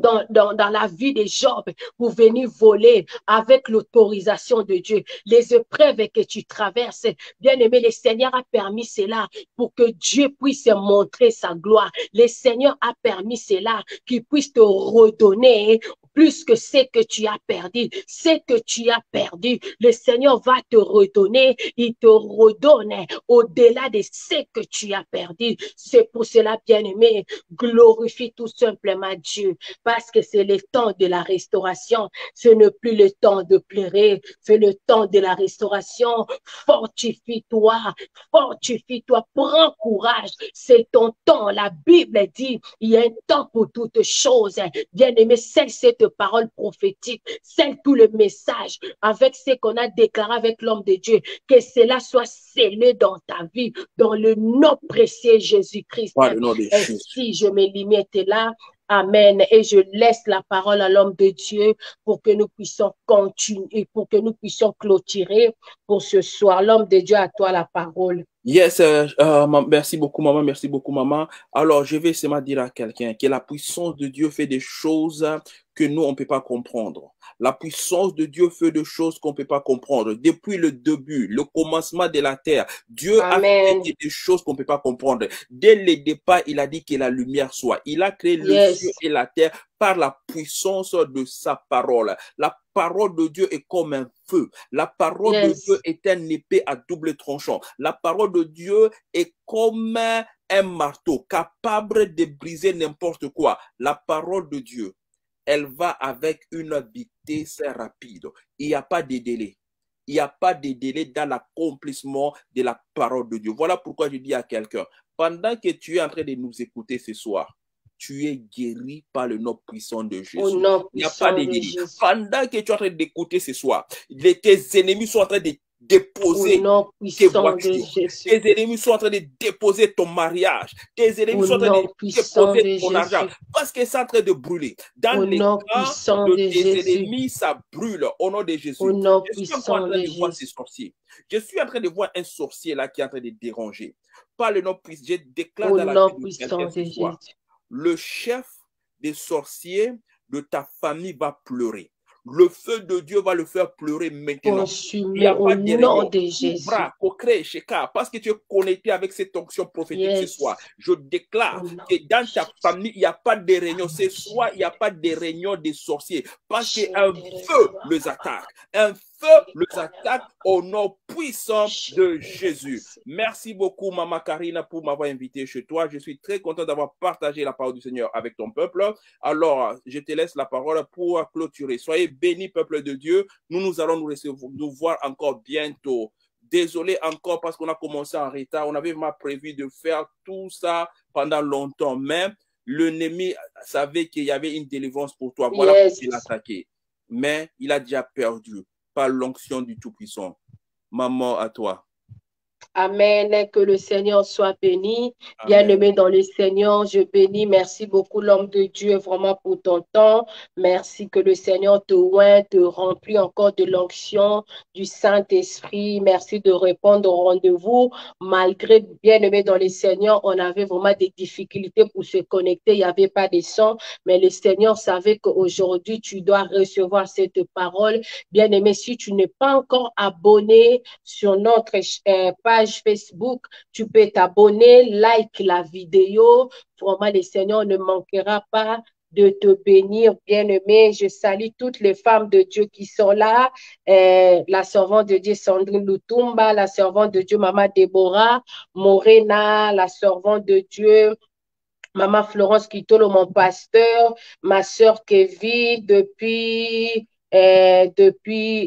dans la vie de Job pour venir voler avec l'autorisation de Dieu. Les épreuves que tu traverses, bien-aimé, le Seigneur a permis cela pour que Dieu puisse montrer sa gloire. Le Seigneur a permis cela qu'il puisse te redonner plus que ce que tu as perdu. Ce que tu as perdu, le Seigneur va te redonner. Il te redonne au-delà de ce que tu as perdu. C'est pour cela, bien-aimé, glorifie tout simplement Dieu, parce que c'est le temps de la restauration. Ce n'est plus le temps de pleurer, c'est le temps de la restauration. Fortifie-toi, fortifie-toi, prends courage. C'est ton temps. La Bible dit, il y a un temps pour toutes choses. Bien-aimé, c'est cette parole prophétique, c'est tout le message avec ce qu'on a déclaré avec l'homme de Dieu, que cela soit scellé dans ta vie, dans le nom précieux Jésus-Christ. Si je m'élimite là, amen. Et je laisse la parole à l'homme de Dieu pour que nous puissions continuer, pour que nous puissions clôturer pour ce soir. L'homme de Dieu, à toi la parole. Yes, merci beaucoup, maman, merci beaucoup, maman. Alors, je vais seulement dire à quelqu'un que la puissance de Dieu fait des choses que nous, on ne peut pas comprendre. La puissance de Dieu fait des choses qu'on ne peut pas comprendre. Depuis le début, le commencement de la terre, Dieu Amen. A fait des choses qu'on ne peut pas comprendre. Dès le départ, il a dit que la lumière soit. Il a créé le ciel et la terre par la puissance de sa parole. La parole de Dieu est comme un feu. La parole de Dieu est un épée à double tranchant. La parole de Dieu est comme un marteau capable de briser n'importe quoi. La parole de Dieu, elle va avec une vitesse rapide. Il n'y a pas de délai. Il n'y a pas de délai dans l'accomplissement de la parole de Dieu. Voilà pourquoi je dis à quelqu'un, pendant que tu es en train de nous écouter ce soir, tu es guéri par le nom puissant de Jésus. Il n'y a pas de délai. Pendant que tu es en train d'écouter ce soir, tes ennemis sont en train de déposer tes voitures, tes ennemis sont en train de déposer ton mariage, tes ennemis sont en train de déposer ton argent, parce que c'est en train de brûler. Dans les cas de tes ennemis, ça brûle au nom de Jésus. Je suis en train de voir ces sorciers. Je suis en train de voir un sorcier là qui est en train de déranger. Par le nom puissant, je déclare dans la vie, le chef des sorciers de ta famille va pleurer. Le feu de Dieu va le faire pleurer maintenant. Il n'y a pas de nom de Jésus. Parce que tu es connecté avec cette onction prophétique ce soir. Je déclare que dans ta famille, il n'y a pas de réunion. Ce soir, il n'y a pas de réunion des sorciers. Parce qu'un feu les attaque. Un feu les attaque au nom puissant de Jésus. Merci beaucoup, Maman Karina, pour m'avoir invité chez toi. Je suis très content d'avoir partagé la parole du Seigneur avec ton peuple. Alors, je te laisse la parole pour clôturer. Soyez béni, peuple de Dieu, nous allons nous voir encore bientôt. Désolé encore parce qu'on a commencé en retard. On avait mal prévu de faire tout ça pendant longtemps. Mais l'ennemi savait qu'il y avait une délivrance pour toi. Voilà yes. Pourquoi il a attaqué. Mais il a déjà perdu par l'onction du Tout-Puissant. Maman, à toi. Amen. Que le Seigneur soit béni. Bien-aimé dans le Seigneur, je bénis. Merci beaucoup, l'homme de Dieu, vraiment pour ton temps. Merci que le Seigneur te oint, te remplit encore de l'onction du Saint-Esprit. Merci de répondre au rendez-vous. Malgré, bien-aimé dans le Seigneur, on avait vraiment des difficultés pour se connecter. Il n'y avait pas de son, mais le Seigneur savait qu'aujourd'hui, tu dois recevoir cette parole. Bien-aimé, si tu n'es pas encore abonné sur notre page Facebook, tu peux t'abonner, like la vidéo, vraiment le Seigneur ne manquera pas de te bénir, bien-aimé. Je salue toutes les femmes de Dieu qui sont là, la servante de Dieu Sandrine Lutumba, la servante de Dieu Maman Déborah, Morena, la servante de Dieu Maman Florence Kitolo, mon pasteur, ma soeur Kevin depuis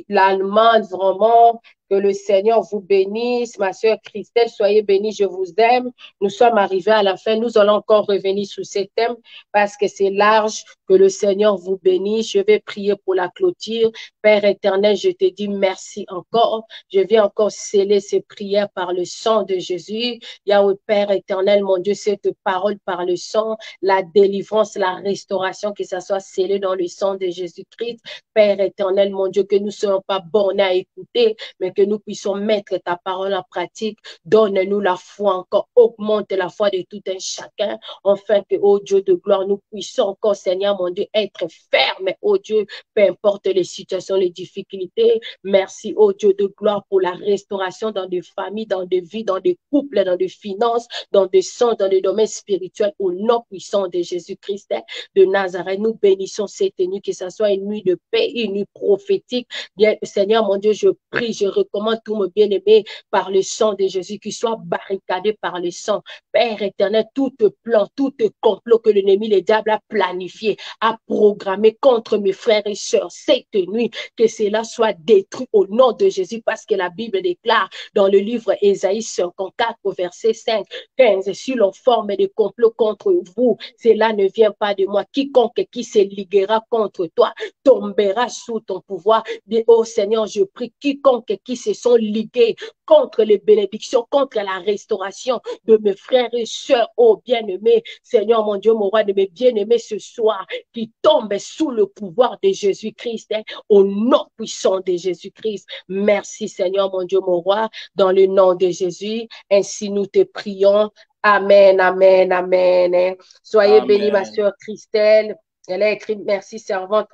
l'Allemagne, vraiment. Que le Seigneur vous bénisse. Ma sœur Christelle, soyez bénie, je vous aime. Nous sommes arrivés à la fin. Nous allons encore revenir sur ce thème parce que c'est large. Que le Seigneur vous bénisse. Je vais prier pour la clôture. Père éternel, je te dis merci encore. Je viens encore sceller ces prières par le sang de Jésus. Yahweh, Père éternel, mon Dieu, cette parole par le sang, la délivrance, la restauration, que ça soit scellé dans le sang de Jésus-Christ. Père éternel, mon Dieu, que nous ne soyons pas bornés à écouter, mais que nous puissions mettre ta parole en pratique. Donne-nous la foi encore, augmente la foi de tout un chacun, afin que, ô Dieu de gloire, nous puissions encore, Seigneur mon Dieu, être ferme, ô Dieu, peu importe les situations, les difficultés. Merci, ô Dieu de gloire, pour la restauration dans des familles, dans des vies, dans des couples, dans des finances, dans des sens, dans des domaines spirituels, au nom puissant de Jésus-Christ de Nazareth. Nous bénissons cette nuit, que ce soit une nuit de paix, une nuit prophétique. Bien, Seigneur mon Dieu, je prie, je recommande tout mon bien-aimé par le sang de Jésus, qui soit barricadé par le sang. Père éternel, tout plan, tout complot que l'ennemi, le diable a planifié, a programmé contre mes frères et sœurs cette nuit, que cela soit détruit au nom de Jésus, parce que la Bible déclare dans le livre Ésaïe 54, verset 5, 15, si l'on forme des complots contre vous, cela ne vient pas de moi. Quiconque qui se liguera contre toi tombera sous ton pouvoir. Mais, oh Seigneur, je prie, quiconque qui se sont ligués contre les bénédictions, contre la restauration de mes frères et sœurs, ô bien-aimés, Seigneur mon Dieu, mon roi de mes bien-aimés ce soir, qui tombent sous le pouvoir de Jésus-Christ, hein, au nom puissant de Jésus-Christ. Merci Seigneur mon Dieu, mon roi, dans le nom de Jésus, ainsi nous te prions. Amen, amen, amen. Soyez bénis ma sœur Christelle, elle a écrit merci servante,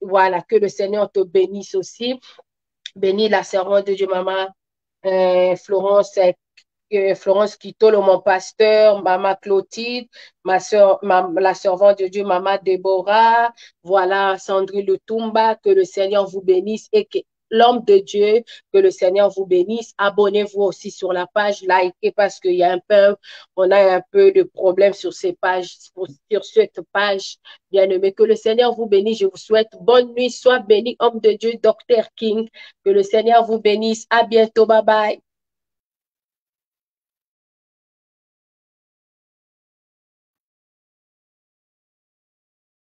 voilà, que le Seigneur te bénisse aussi. Bénis la servante de Dieu, Maman Florence Kitolo, mon pasteur, Maman Clotilde, la servante de Dieu, Maman Déborah, voilà, Sandrine Lutumba, que le Seigneur vous bénisse et que l'homme de Dieu, que le Seigneur vous bénisse. Abonnez-vous aussi sur la page, likez, parce qu'il y a on a un peu de problème sur ces pages, sur cette page. Bien-aimé, que le Seigneur vous bénisse. Je vous souhaite bonne nuit. Sois béni, homme de Dieu, Docteur King. Que le Seigneur vous bénisse. À bientôt. Bye bye.